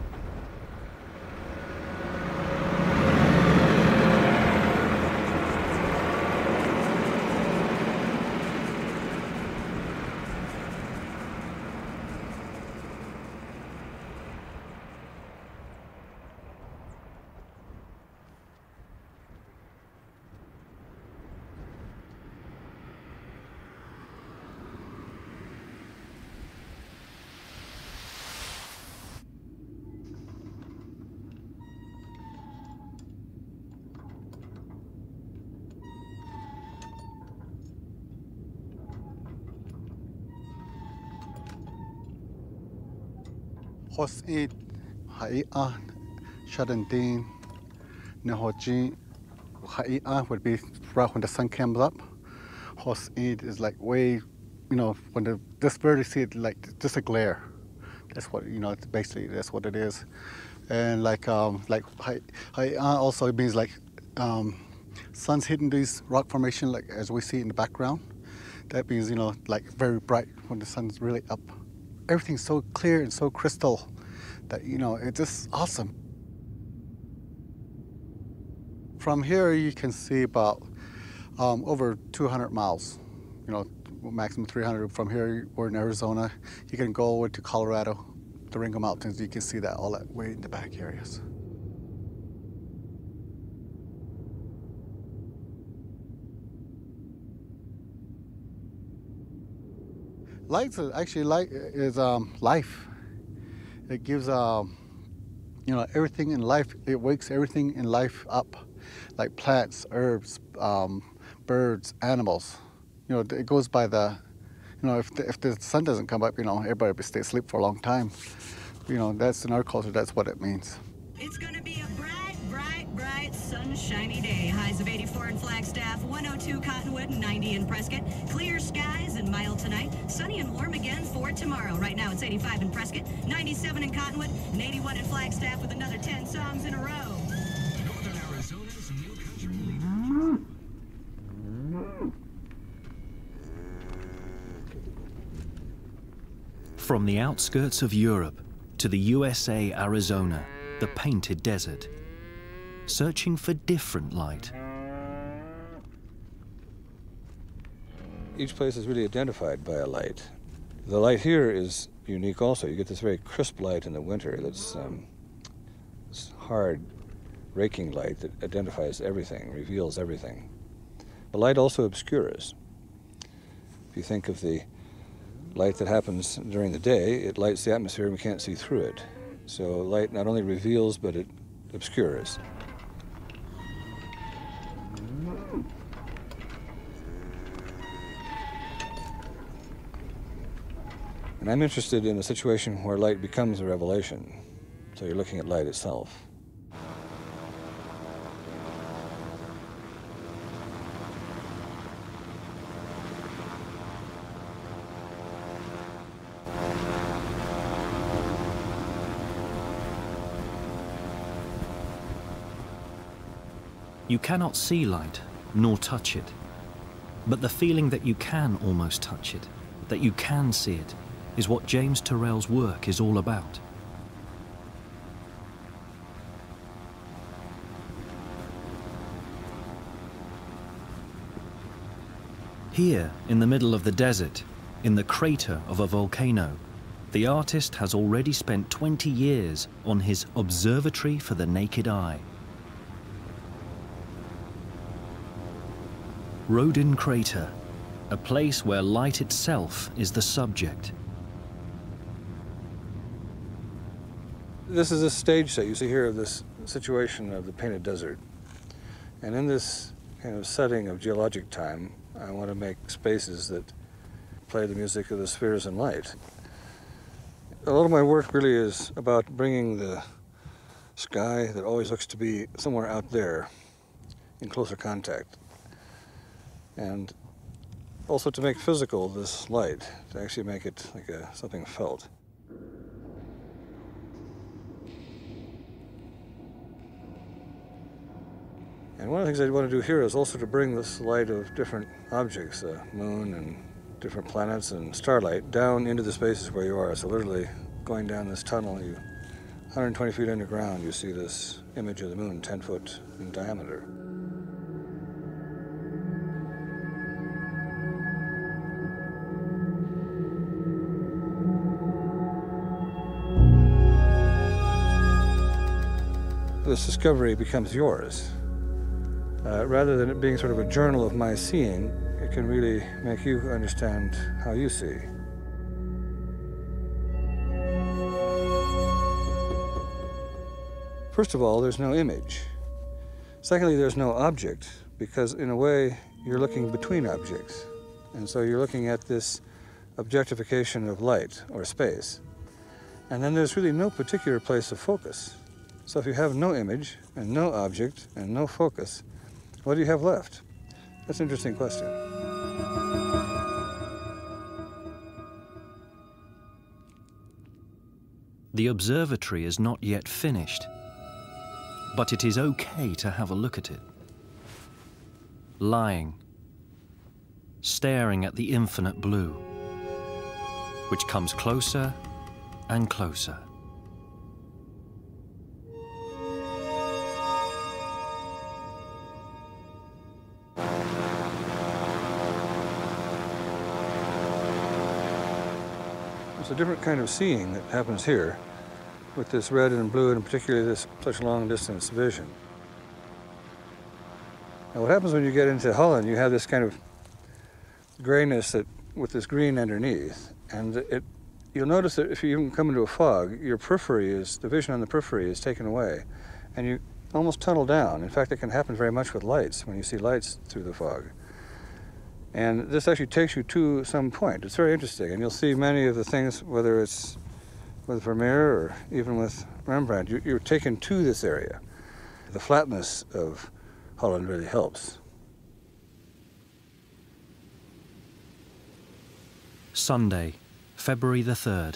Hossein, Haia, Shadandine, Nehoji, Haia would be right when the sun comes up. Hossein is like way, you know, when this bird you see it like just a glare. That's what, you know, it's basically that's what it is. And like Haia also means like sun's hitting these rock formation like as we see in the background. That means, you know, like very bright when the sun's really up. Everything's so clear and so crystal that, you know, it's just awesome. From here you can see about over 200 miles, you know, maximum 300. From here we're in Arizona. You can go over to Colorado, the Ring of Mountains. You can see that all that way in the back areas. Light is actually life. It gives you know, everything in life. It wakes everything in life up, like plants, herbs, birds, animals. You know, it goes by the, you know, if the sun doesn't come up, you know, everybody will stay asleep for a long time. You know, that's in our culture. That's what it means. It's going to be a bright, bright, bright sunshiny day. Highs of 84 in Flagstaff, 102 Cottonwood, 90 in Prescott. Clear skies and mild tonight. Sunny and warm again for tomorrow. Right now it's 85 in Prescott, 97 in Cottonwood, and 81 in Flagstaff with another 10 songs in a row. Northern Arizona's new country leader. From the outskirts of Europe to the USA, Arizona, the Painted Desert, searching for different light. Each place is really identified by a light. The light here is unique also. You get this very crisp light in the winter that's this hard, raking light that identifies everything, reveals everything. But light also obscures. If you think of the light that happens during the day, it lights the atmosphere and we can't see through it. So light not only reveals, but it obscures. And I'm interested in a situation where light becomes a revelation. So you're looking at light itself. You cannot see light, nor touch it. But the feeling that you can almost touch it, that you can see it, is what James Turrell's work is all about. Here, in the middle of the desert, in the crater of a volcano, the artist has already spent 20 years on his observatory for the naked eye. Rodin Crater, a place where light itself is the subject. This is a stage set you see here of this situation of the Painted Desert. And in this kind of setting of geologic time, I want to make spaces that play the music of the spheres and light. A lot of my work really is about bringing the sky that always looks to be somewhere out there in closer contact. And also to make physical this light, to actually make it like something felt. And one of the things I want to do here is also to bring this light of different objects, the moon and different planets and starlight, down into the spaces where you are. So literally going down this tunnel, 120 feet underground, you see this image of the moon, 10 foot in diameter. This discovery becomes yours. Rather than it being sort of a journal of my seeing, it can really make you understand how you see. First of all, there's no image. Secondly, there's no object, because in a way, you're looking between objects. And so you're looking at this objectification of light or space. And then there's really no particular place of focus. So if you have no image and no object and no focus, what do you have left? That's an interesting question. The observatory is not yet finished, but it is okay to have a look at it. Lying, staring at the infinite blue, which comes closer and closer. It's a different kind of seeing that happens here with this red and blue, and particularly this such long distance vision. Now what happens when you get into Holland, you have this kind of grayness that, with this green underneath, and you'll notice that if you even come into a fog, your periphery is, the vision on the periphery is taken away, and you almost tunnel down. In fact, it can happen very much with lights, when you see lights through the fog. And this actually takes you to some point. It's very interesting, and you'll see many of the things, whether it's with Vermeer or even with Rembrandt, you're taken to this area. The flatness of Holland really helps. Sunday, February the 3rd.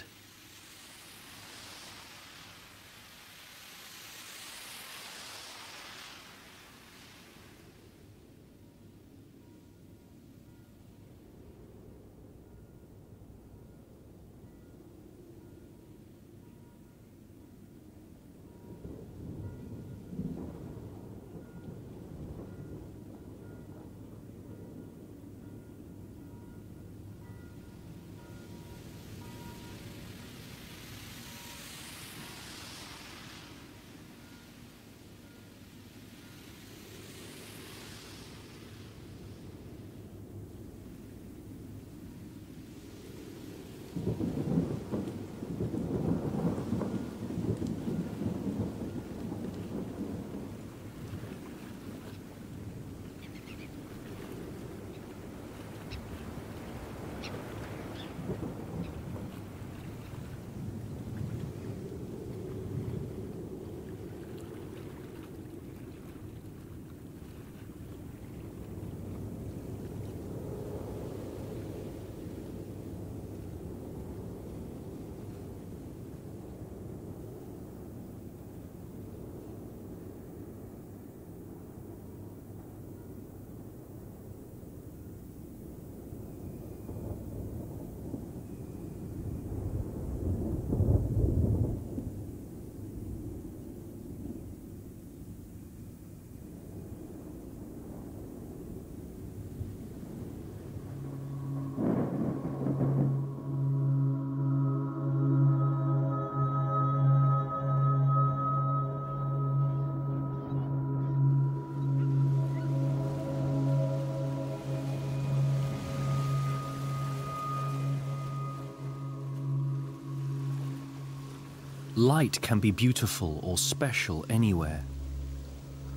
Light can be beautiful or special anywhere.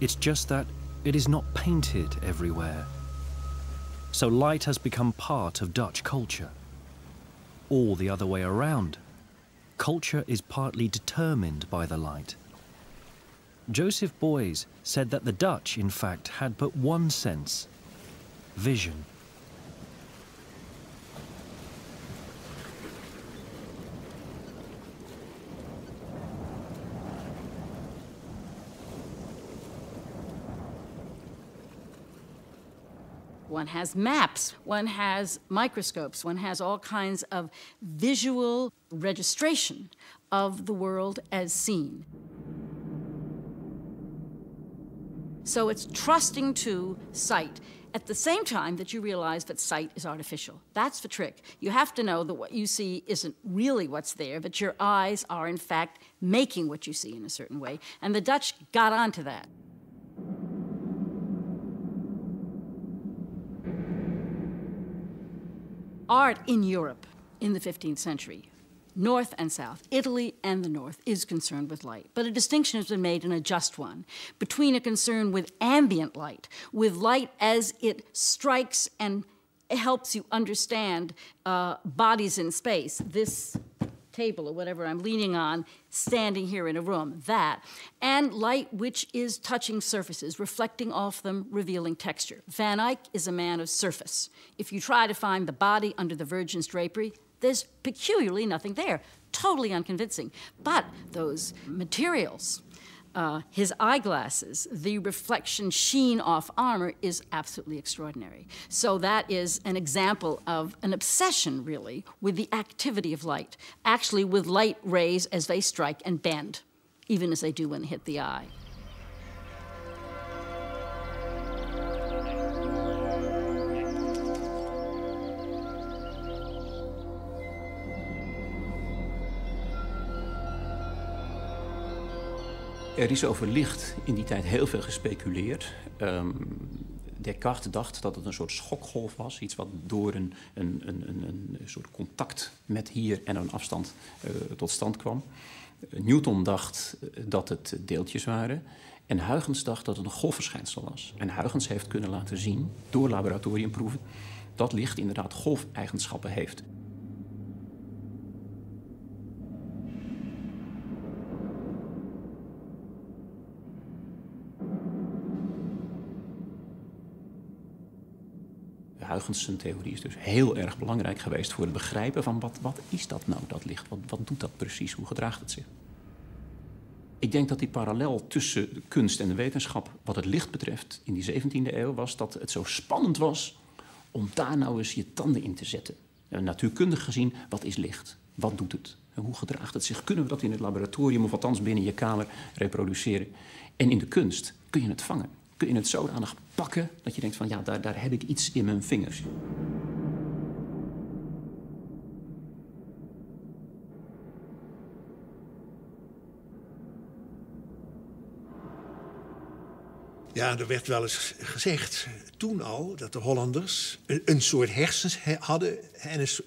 It's just that it is not painted everywhere. So light has become part of Dutch culture. Or the other way around, culture is partly determined by the light. Joseph Beuys said that the Dutch, in fact, had but one sense: vision. One has maps, one has microscopes, one has all kinds of visual registration of the world as seen. So it's trusting to sight, at the same time that you realize that sight is artificial. That's the trick. You have to know that what you see isn't really what's there, but your eyes are in fact making what you see in a certain way, and the Dutch got onto that. Art in Europe in the 15th century, North and South, Italy and the North, is concerned with light. But a distinction has been made, and a just one, between a concern with ambient light, with light as it strikes and helps you understand bodies in space. This table or whatever I'm leaning on, standing here in a room, that. And light which is touching surfaces, reflecting off them, revealing texture. Van Eyck is a man of surface. If you try to find the body under the Virgin's drapery, there's peculiarly nothing there. Totally unconvincing. But those materials, his eyeglasses, the reflection sheen off armor is absolutely extraordinary. So that is an example of an obsession, really, with the activity of light, actually with light rays as they strike and bend, even as they do when they hit the eye. Er is over licht in die tijd heel veel gespeculeerd. Descartes dacht dat het een soort schokgolf was. Iets wat door een soort contact met hier en een afstand tot stand kwam. Newton dacht dat het deeltjes waren. En Huygens dacht dat het een golfverschijnsel was. En Huygens heeft kunnen laten zien, door laboratoriumproeven, dat licht inderdaad golfeigenschappen heeft. Huygens' theorie is dus heel erg belangrijk geweest voor het begrijpen van wat is dat nou, dat licht? Wat doet dat precies? Hoe gedraagt het zich? Ik denk dat die parallel tussen de kunst en de wetenschap wat het licht betreft in die 17e eeuw was dat het zo spannend was om daar nou eens je tanden in te zetten. En natuurkundig gezien, wat is licht? Wat doet het? En hoe gedraagt het zich? Kunnen we dat in het laboratorium of althans binnen je kamer reproduceren? En in de kunst kun je het vangen. Kun je het zodanig pakken dat je denkt van ja, daar heb ik iets in mijn vingers. Ja, er werd wel eens gezegd toen al dat de Hollanders een soort hersens hadden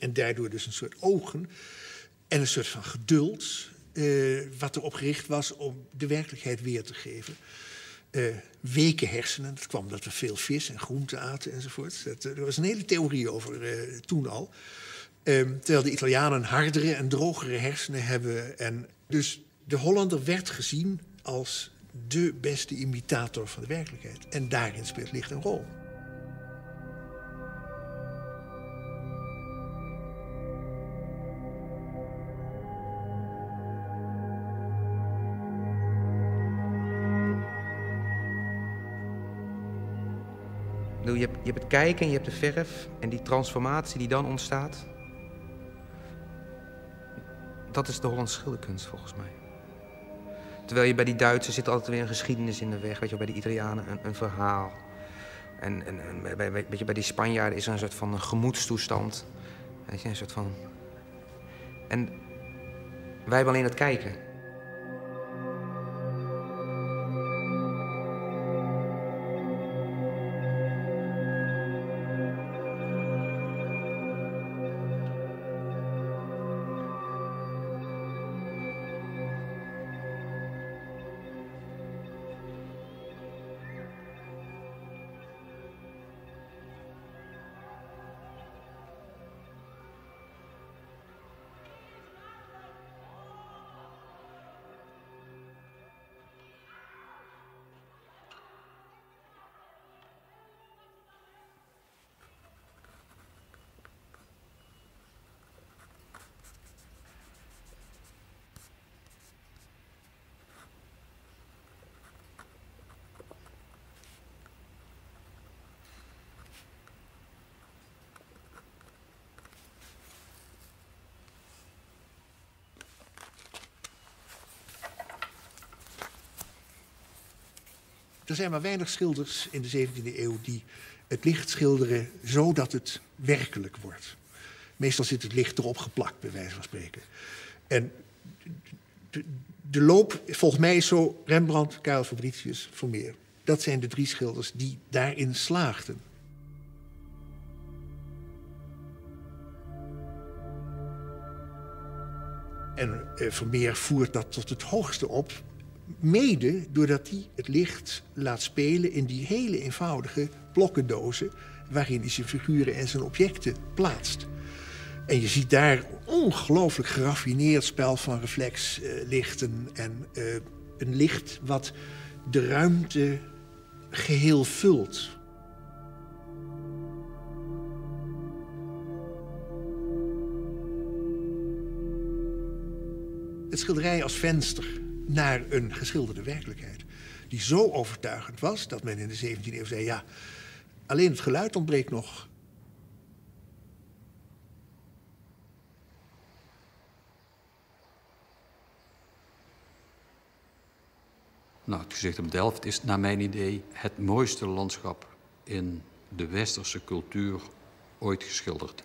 en daardoor dus een soort ogen en een soort van geduld wat erop gericht was om de werkelijkheid weer te geven. Weken hersenen, dat kwam dat we veel vis en groente aten enzovoort. Er was een hele theorie over toen al. Terwijl de Italianen hardere en drogere hersenen hebben. En dus de Hollander werd gezien als de beste imitator van de werkelijkheid. En daarin speelt licht een rol. Je hebt het kijken, je hebt de verf en die transformatie die dan ontstaat. Dat is de Hollandse schilderkunst volgens mij. Terwijl je bij die Duitsers zit altijd weer een geschiedenis in de weg. Weet je, bij de Italianen een verhaal. En bij die Spanjaarden is er een soort van een gemoedstoestand. Weet je, een soort van... En wij hebben alleen het kijken. Er zijn maar weinig schilders in de 17e eeuw die het licht schilderen zodat het werkelijk wordt. Meestal zit het licht erop geplakt, bij wijze van spreken. En de loop, volgens mij is zo Rembrandt, Karel Fabritius, Vermeer. Dat zijn de drie schilders die daarin slaagden. En Vermeer voert dat tot het hoogste op. Mede doordat hij het licht laat spelen in die hele eenvoudige blokkendozen waarin hij zijn figuren en zijn objecten plaatst. En je ziet daar een ongelooflijk geraffineerd spel van reflexlichten en een licht wat de ruimte geheel vult. Het schilderij als venster naar een geschilderde werkelijkheid. Die zo overtuigend was dat men in de 17e eeuw zei, ja, alleen het geluid ontbreekt nog. Nou, het gezicht op Delft is naar mijn idee het mooiste landschap in de westerse cultuur ooit geschilderd.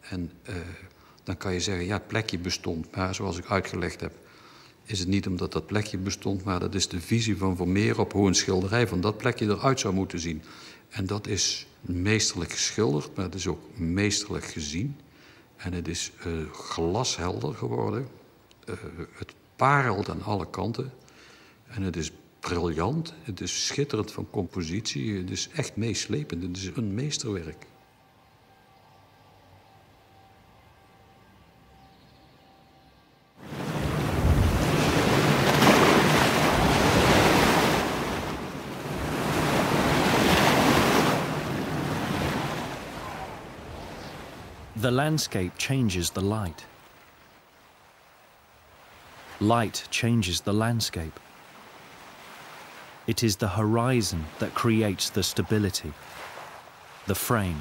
En dan kan je zeggen, ja, het plekje bestond. Maar zoals ik uitgelegd heb, is het niet omdat dat plekje bestond, maar dat is de visie van Vermeer op hoe een schilderij van dat plekje eruit zou moeten zien. En dat is meesterlijk geschilderd, maar het is ook meesterlijk gezien. En het is glashelder geworden. Het parelt aan alle kanten. En het is briljant, het is schitterend van compositie, het is echt meeslepend, het is een meesterwerk. The landscape changes the light. Light changes the landscape. It is the horizon that creates the stability, the frame.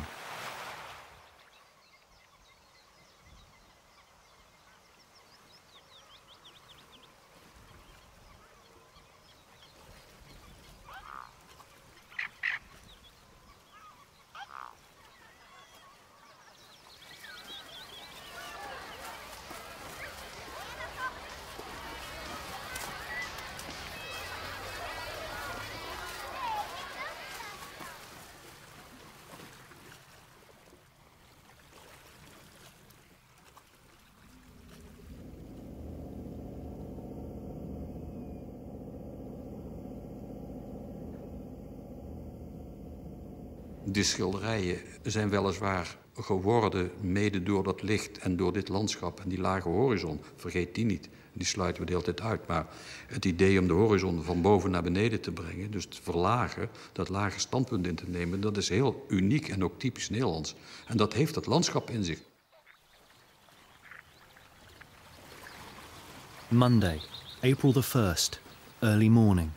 De schilderijen zijn weliswaar geworden mede door dat licht en door dit landschap en die lage horizon. Vergeet die niet, die sluiten we de hele tijd uit. Maar het idee om de horizon van boven naar beneden te brengen, dus te verlagen, dat lage standpunt in te nemen, dat is heel uniek en ook typisch Nederlands. En dat heeft dat landschap in zich. Monday, April the 1st, early morning.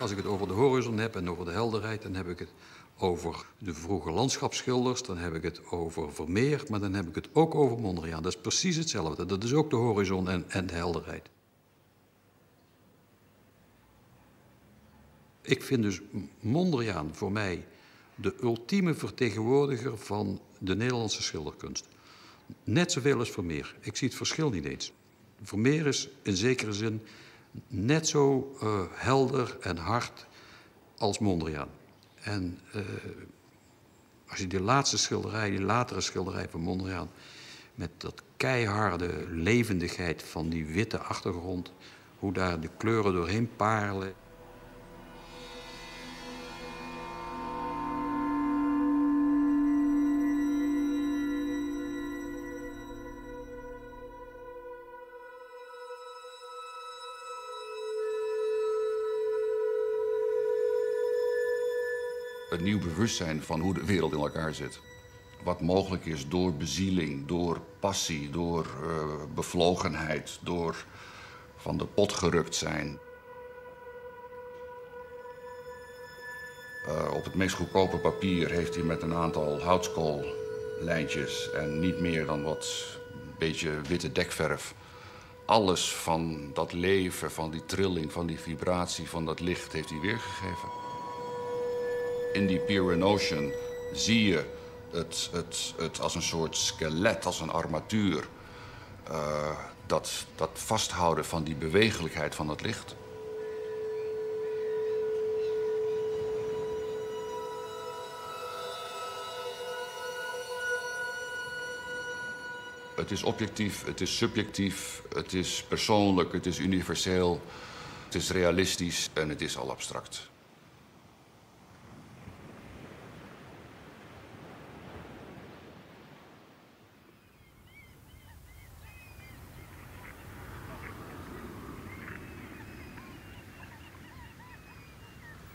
Als ik het over de horizon heb en over de helderheid, dan heb ik het over de vroege landschapsschilders, dan heb ik het over Vermeer, maar dan heb ik het ook over Mondriaan. Dat is precies hetzelfde. Dat is ook de horizon en de helderheid. Ik vind dus Mondriaan voor mij de ultieme vertegenwoordiger van de Nederlandse schilderkunst. Net zoveel als Vermeer. Ik zie het verschil niet eens. Vermeer is in zekere zin net zo helder en hard als Mondriaan. En als je die laatste schilderij, die latere schilderij van Mondriaan, met dat keiharde levendigheid van die witte achtergrond, hoe daar de kleuren doorheen parelen. Een nieuw bewustzijn van hoe de wereld in elkaar zit. Wat mogelijk is door bezieling, door passie, door bevlogenheid, door van de pot gerukt zijn. Op het meest goedkope papier heeft hij met een aantal houtskoollijntjes en niet meer dan wat beetje witte dekverf alles van dat leven, van die trilling, van die vibratie, van dat licht heeft hij weergegeven. In die Pure Notion zie je het als een soort skelet, als een armatuur. dat vasthouden van die bewegelijkheid van het licht. Het is objectief, het is subjectief, het is persoonlijk, het is universeel, het is realistisch en het is al abstract.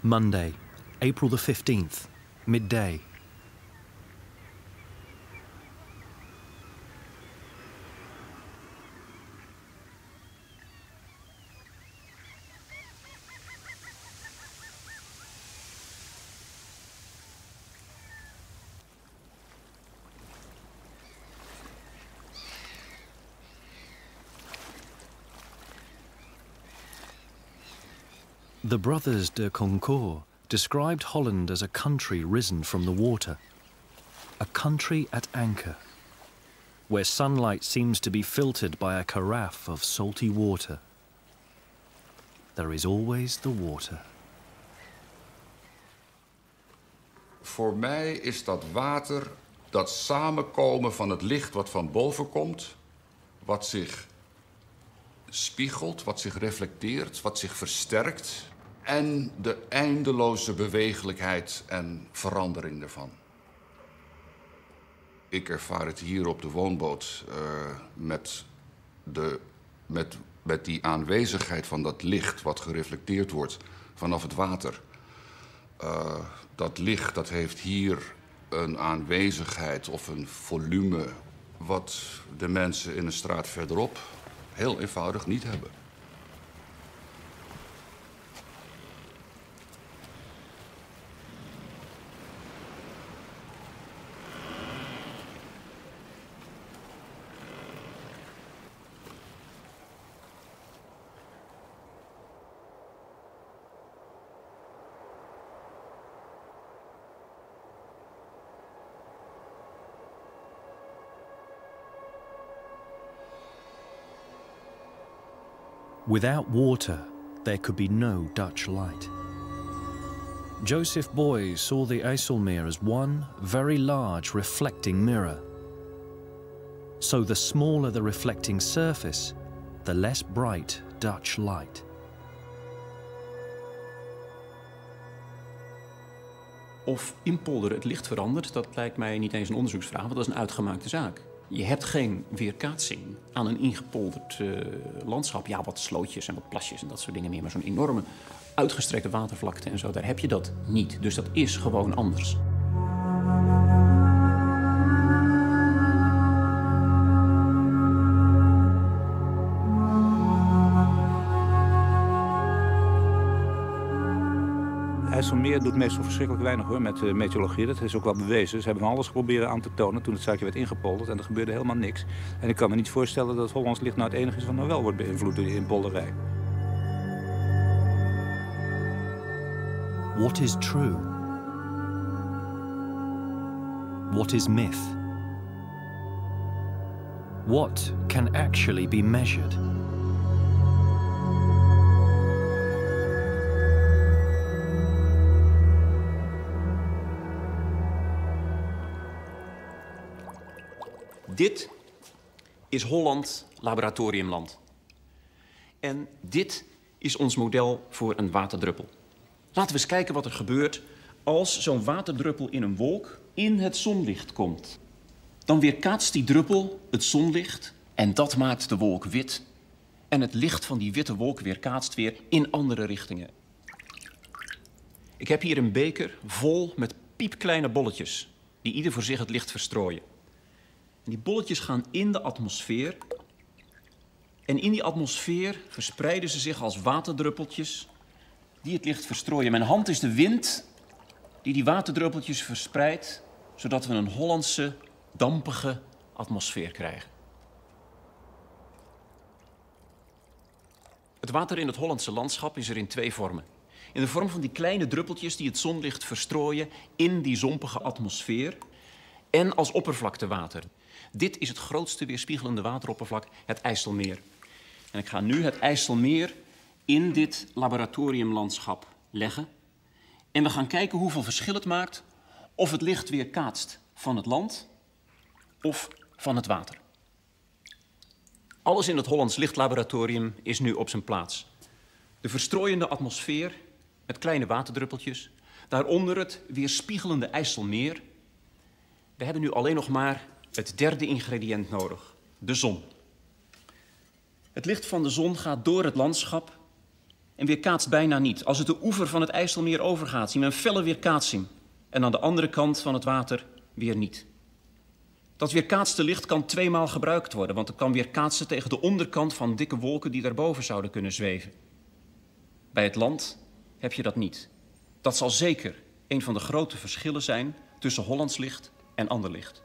Monday, April the 15th, midday. The brothers de Goncourt described Holland as a country risen from the water, a country at anchor, where sunlight seems to be filtered by a carafe of salty water. There is always the water. Voor mij is dat water dat samenkomen van het licht wat van boven komt, wat zich spiegelt, wat zich reflecteert, wat zich versterkt. En de eindeloze bewegelijkheid en verandering daarvan. Ik ervaar het hier op de woonboot met die aanwezigheid van dat licht wat gereflecteerd wordt vanaf het water. Dat licht dat heeft hier een aanwezigheid of een volume wat de mensen in een straat verderop heel eenvoudig niet hebben. Without water, there could be no Dutch light. Joseph Beuys saw the IJsselmeer as one very large reflecting mirror. So the smaller the reflecting surface, the less bright Dutch light. Of inpolderen het licht verandert, dat lijkt mij niet eens een onderzoeksvraag, want dat is een uitgemaakte zaak. Je hebt geen weerkaatsing aan een ingepolderd landschap. Ja, wat slootjes en wat plasjes en dat soort dingen meer. Maar zo'n enorme uitgestrekte watervlakte en zo, daar heb je dat niet. Dus dat is gewoon anders. IJsselmeer doet meestal verschrikkelijk weinig hoor, met meteorologie. Dat is ook wel bewezen. Ze hebben alles geprobeerd aan te tonen toen het zaakje werd ingepolderd en er gebeurde helemaal niks. En ik kan me niet voorstellen dat Hollands licht nou het enige is wat nou wel wordt beïnvloed door die inpolderij. What is true? What is myth? What can actually be measured? Dit is Holland laboratoriumland. En dit is ons model voor een waterdruppel. Laten we eens kijken wat er gebeurt als zo'n waterdruppel in een wolk in het zonlicht komt. Dan weerkaatst die druppel het zonlicht en dat maakt de wolk wit. En het licht van die witte wolk weerkaatst weer in andere richtingen. Ik heb hier een beker vol met piepkleine bolletjes die ieder voor zich het licht verstrooien. En die bolletjes gaan in de atmosfeer. En in die atmosfeer verspreiden ze zich als waterdruppeltjes die het licht verstrooien. Mijn hand is de wind die die waterdruppeltjes verspreidt, zodat we een Hollandse, dampige atmosfeer krijgen. Het water in het Hollandse landschap is er in twee vormen. In de vorm van die kleine druppeltjes die het zonlicht verstrooien in die zompige atmosfeer. en als oppervlaktewater. Dit is het grootste weerspiegelende wateroppervlak, het IJsselmeer. En ik ga nu het IJsselmeer in dit laboratoriumlandschap leggen. En we gaan kijken hoeveel verschil het maakt of het licht weerkaatst van het land of van het water. Alles in het Hollands Lichtlaboratorium is nu op zijn plaats. De verstrooiende atmosfeer met kleine waterdruppeltjes, daaronder het weerspiegelende IJsselmeer. We hebben nu alleen nog maar het derde ingrediënt nodig, de zon. Het licht van de zon gaat door het landschap en weerkaatst bijna niet. Als het de oever van het IJsselmeer overgaat, zien we een felle weerkaatsing. En aan de andere kant van het water weer niet. Dat weerkaatste licht kan tweemaal gebruikt worden, want het kan weerkaatsen tegen de onderkant van dikke wolken die daarboven zouden kunnen zweven. Bij het land heb je dat niet. Dat zal zeker een van de grote verschillen zijn tussen Hollands licht en ander licht.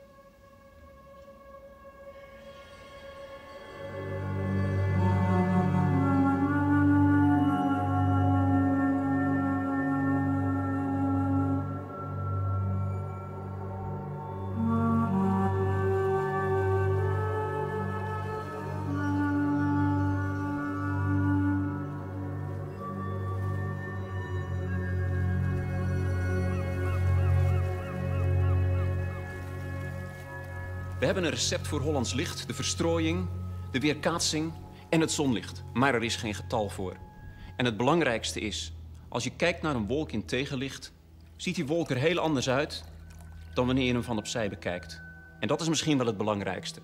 We hebben een recept voor Hollands licht, de verstrooiing, de weerkaatsing en het zonlicht. Maar er is geen getal voor. En het belangrijkste is, als je kijkt naar een wolk in tegenlicht, ziet die wolk er heel anders uit dan wanneer je hem van opzij bekijkt. En dat is misschien wel het belangrijkste.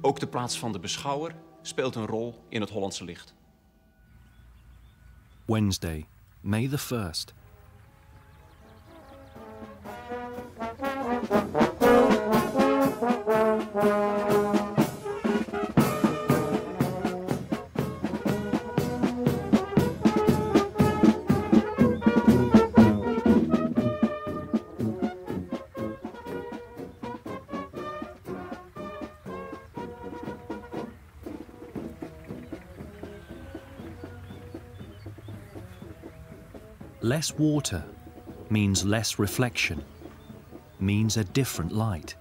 Ook de plaats van de beschouwer speelt een rol in het Hollandse licht. Wednesday, May the 1st. Less water means less reflection, means a different light.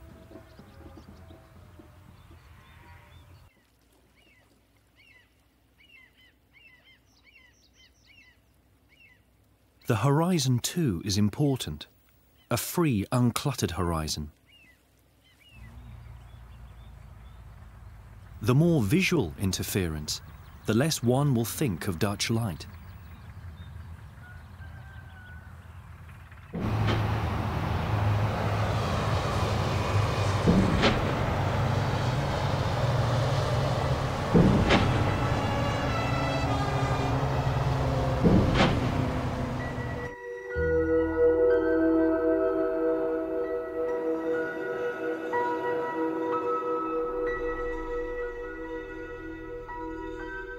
The horizon too is important, a free, uncluttered horizon. The more visual interference, the less one will think of Dutch light.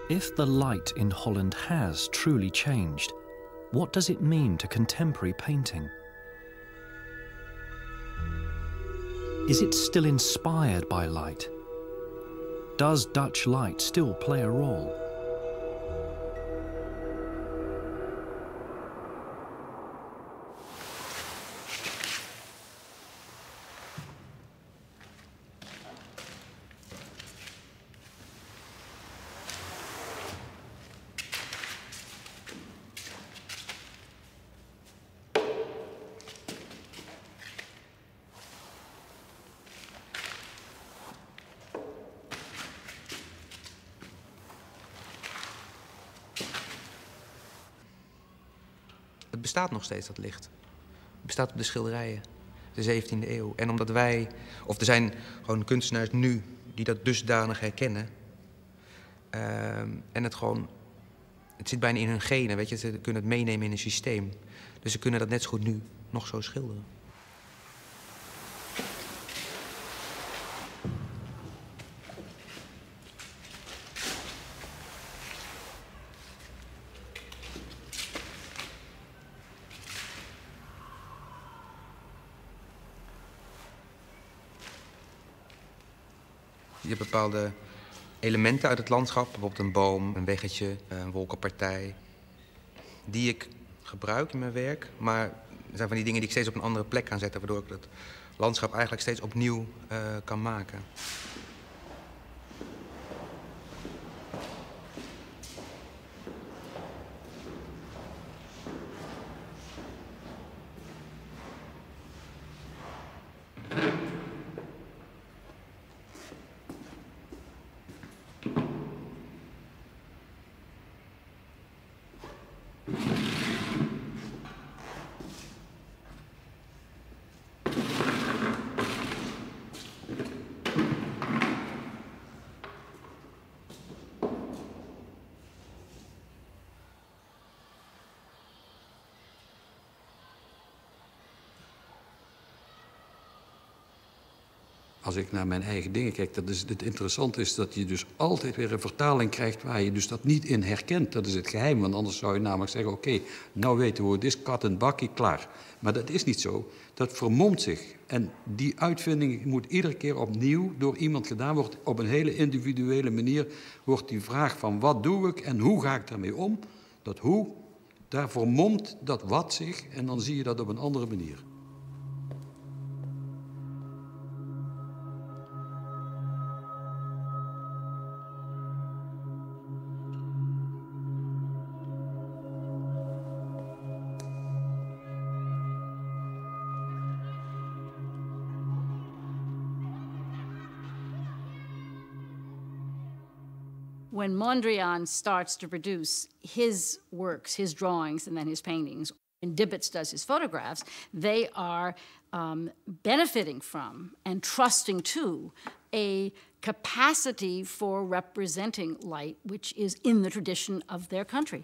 If the light in Holland has truly changed, what does it mean to contemporary painting? Is it still inspired by light? Does Dutch light still play a role? Bestaat nog steeds dat licht. Het bestaat op de schilderijen, de 17e eeuw. En omdat wij, of er zijn gewoon kunstenaars nu die dat dusdanig herkennen. En het gewoon, het zit bijna in hun genen, weet je. Ze kunnen het meenemen in hun systeem. Dus ze kunnen dat net zo goed nu nog zo schilderen. Je hebt bepaalde elementen uit het landschap, bijvoorbeeld een boom, een weggetje, een wolkenpartij, die ik gebruik in mijn werk. Maar het zijn van die dingen die ik steeds op een andere plek kan zetten, waardoor ik dat landschap eigenlijk steeds opnieuw kan maken. Als ik naar mijn eigen dingen kijk, dat is, het interessante is dat je dus altijd weer een vertaling krijgt waar je dus dat niet in herkent. Dat is het geheim, want anders zou je namelijk zeggen, oké, nou weten we hoe het is, kat en bakkie, klaar. Maar dat is niet zo. Dat vermomt zich. En die uitvinding moet iedere keer opnieuw door iemand gedaan worden. Op een hele individuele manier wordt die vraag van wat doe ik en hoe ga ik daarmee om, dat hoe, daar vermomt dat wat zich en dan zie je dat op een andere manier. When Mondriaan starts to produce his works, his drawings, and then his paintings, and Dibbets does his photographs, they are benefiting from and trusting to a capacity for representing light, which is in the tradition of their country.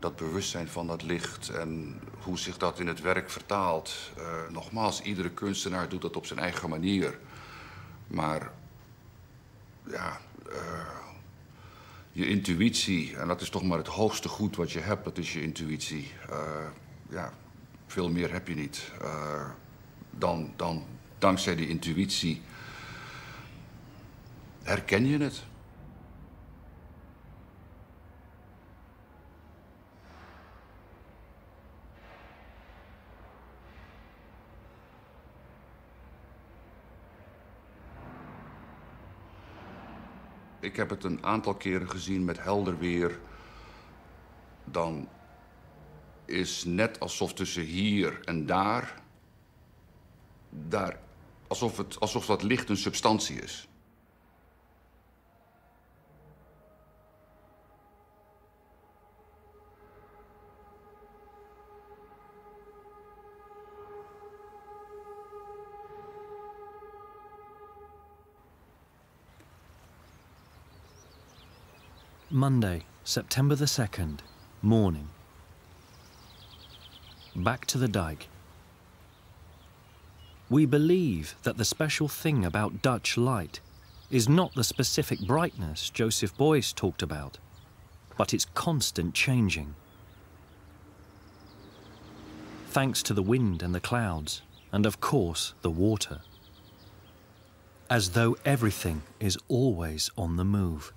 Dat bewustzijn van dat licht en hoe zich dat in het werk vertaalt. Nogmaals, iedere kunstenaar doet dat op zijn eigen manier. Maar ja, je intuïtie, en dat is toch maar het hoogste goed wat je hebt, dat is je intuïtie. Ja, veel meer heb je niet. Dan dankzij die intuïtie herken je het. Ik heb het een aantal keren gezien met helder weer. Dan is net alsof tussen hier en daar alsof dat licht een substantie is. Monday, September the 2nd, morning. Back to the dike. We believe that the special thing about Dutch light is not the specific brightness Joseph Beuys talked about, but its constant changing. Thanks to the wind and the clouds, and of course the water. As though everything is always on the move.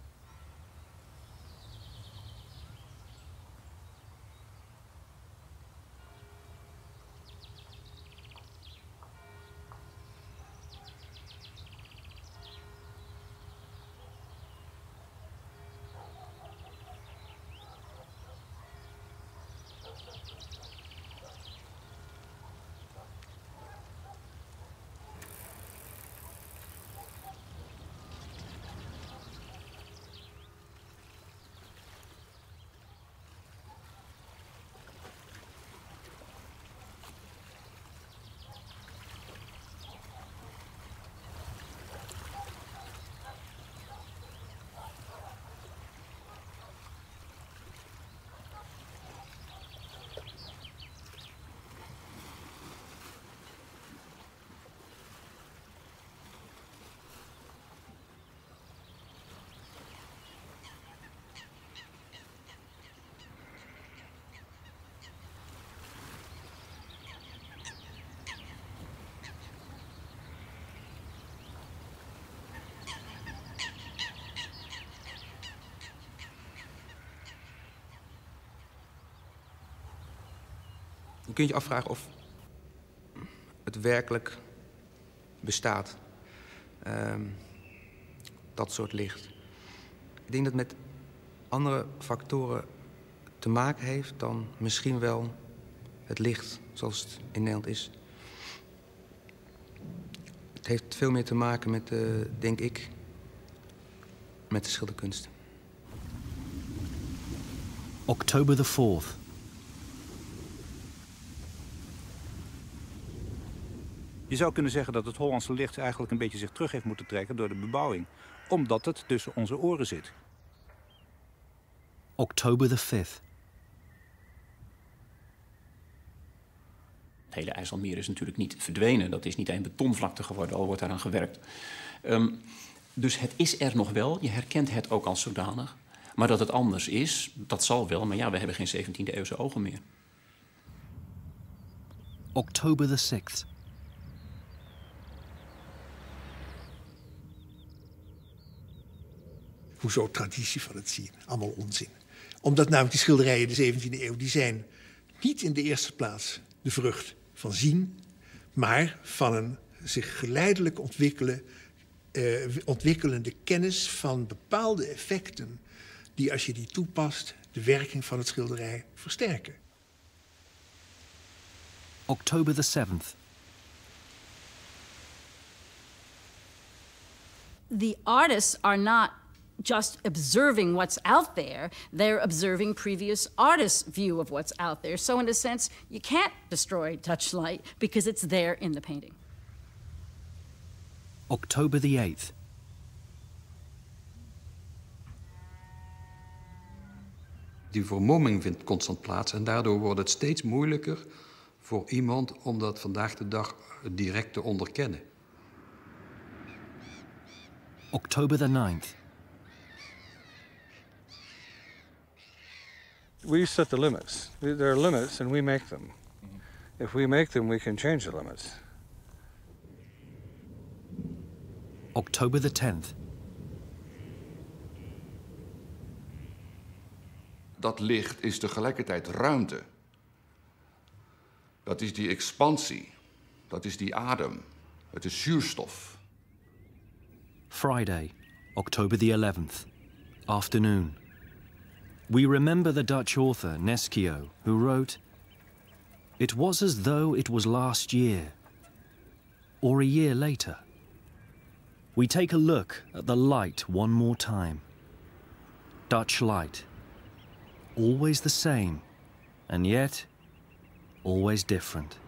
Je kunt je afvragen of het werkelijk bestaat. Dat soort licht. Ik denk dat het met andere factoren te maken heeft dan misschien wel het licht zoals het in Nederland is. Het heeft veel meer te maken met, denk ik, met de schilderkunst. October the 4th. Je zou kunnen zeggen dat het Hollandse licht eigenlijk een beetje zich terug heeft moeten trekken door de bebouwing. Omdat het tussen onze oren zit. October the 5th. Het hele IJsselmeer is natuurlijk niet verdwenen. Dat is niet één betonvlakte geworden, al wordt daaraan gewerkt. Dus het is er nog wel. Je herkent het ook als zodanig. Maar dat het anders is, dat zal wel. Maar ja, we hebben geen 17e eeuwse ogen meer. October the 6th. Hoezo traditie van het zien? Allemaal onzin. Omdat namelijk die schilderijen in de 17e eeuw... die zijn niet in de eerste plaats de vrucht van zien... maar van een zich geleidelijk ontwikkelende kennis... van bepaalde effecten die, als je die toepast... de werking van het schilderij versterken. October the 7th. The artists are not... just observing what's out there, they're observing previous artists' view of what's out there. So in a sense, you can't destroy Dutch light because it's there in the painting. October the 8th. Die vermomming vindt constant plaats en daardoor wordt het steeds moeilijker voor iemand om dat vandaag de dag direct te onderkennen. October the 9th. We set the limits. There are limits and we make them. If we make them, we can change the limits. October the 10th. Dat licht is tegelijkertijd ruimte. Dat is die expansie. Dat is die adem. Het is zuurstof. Friday, October the 11th, afternoon. We remember the Dutch author, Nescio, who wrote, "It was as though it was last year, or a year later." We take a look at the light one more time. Dutch light. Always the same, and yet always different.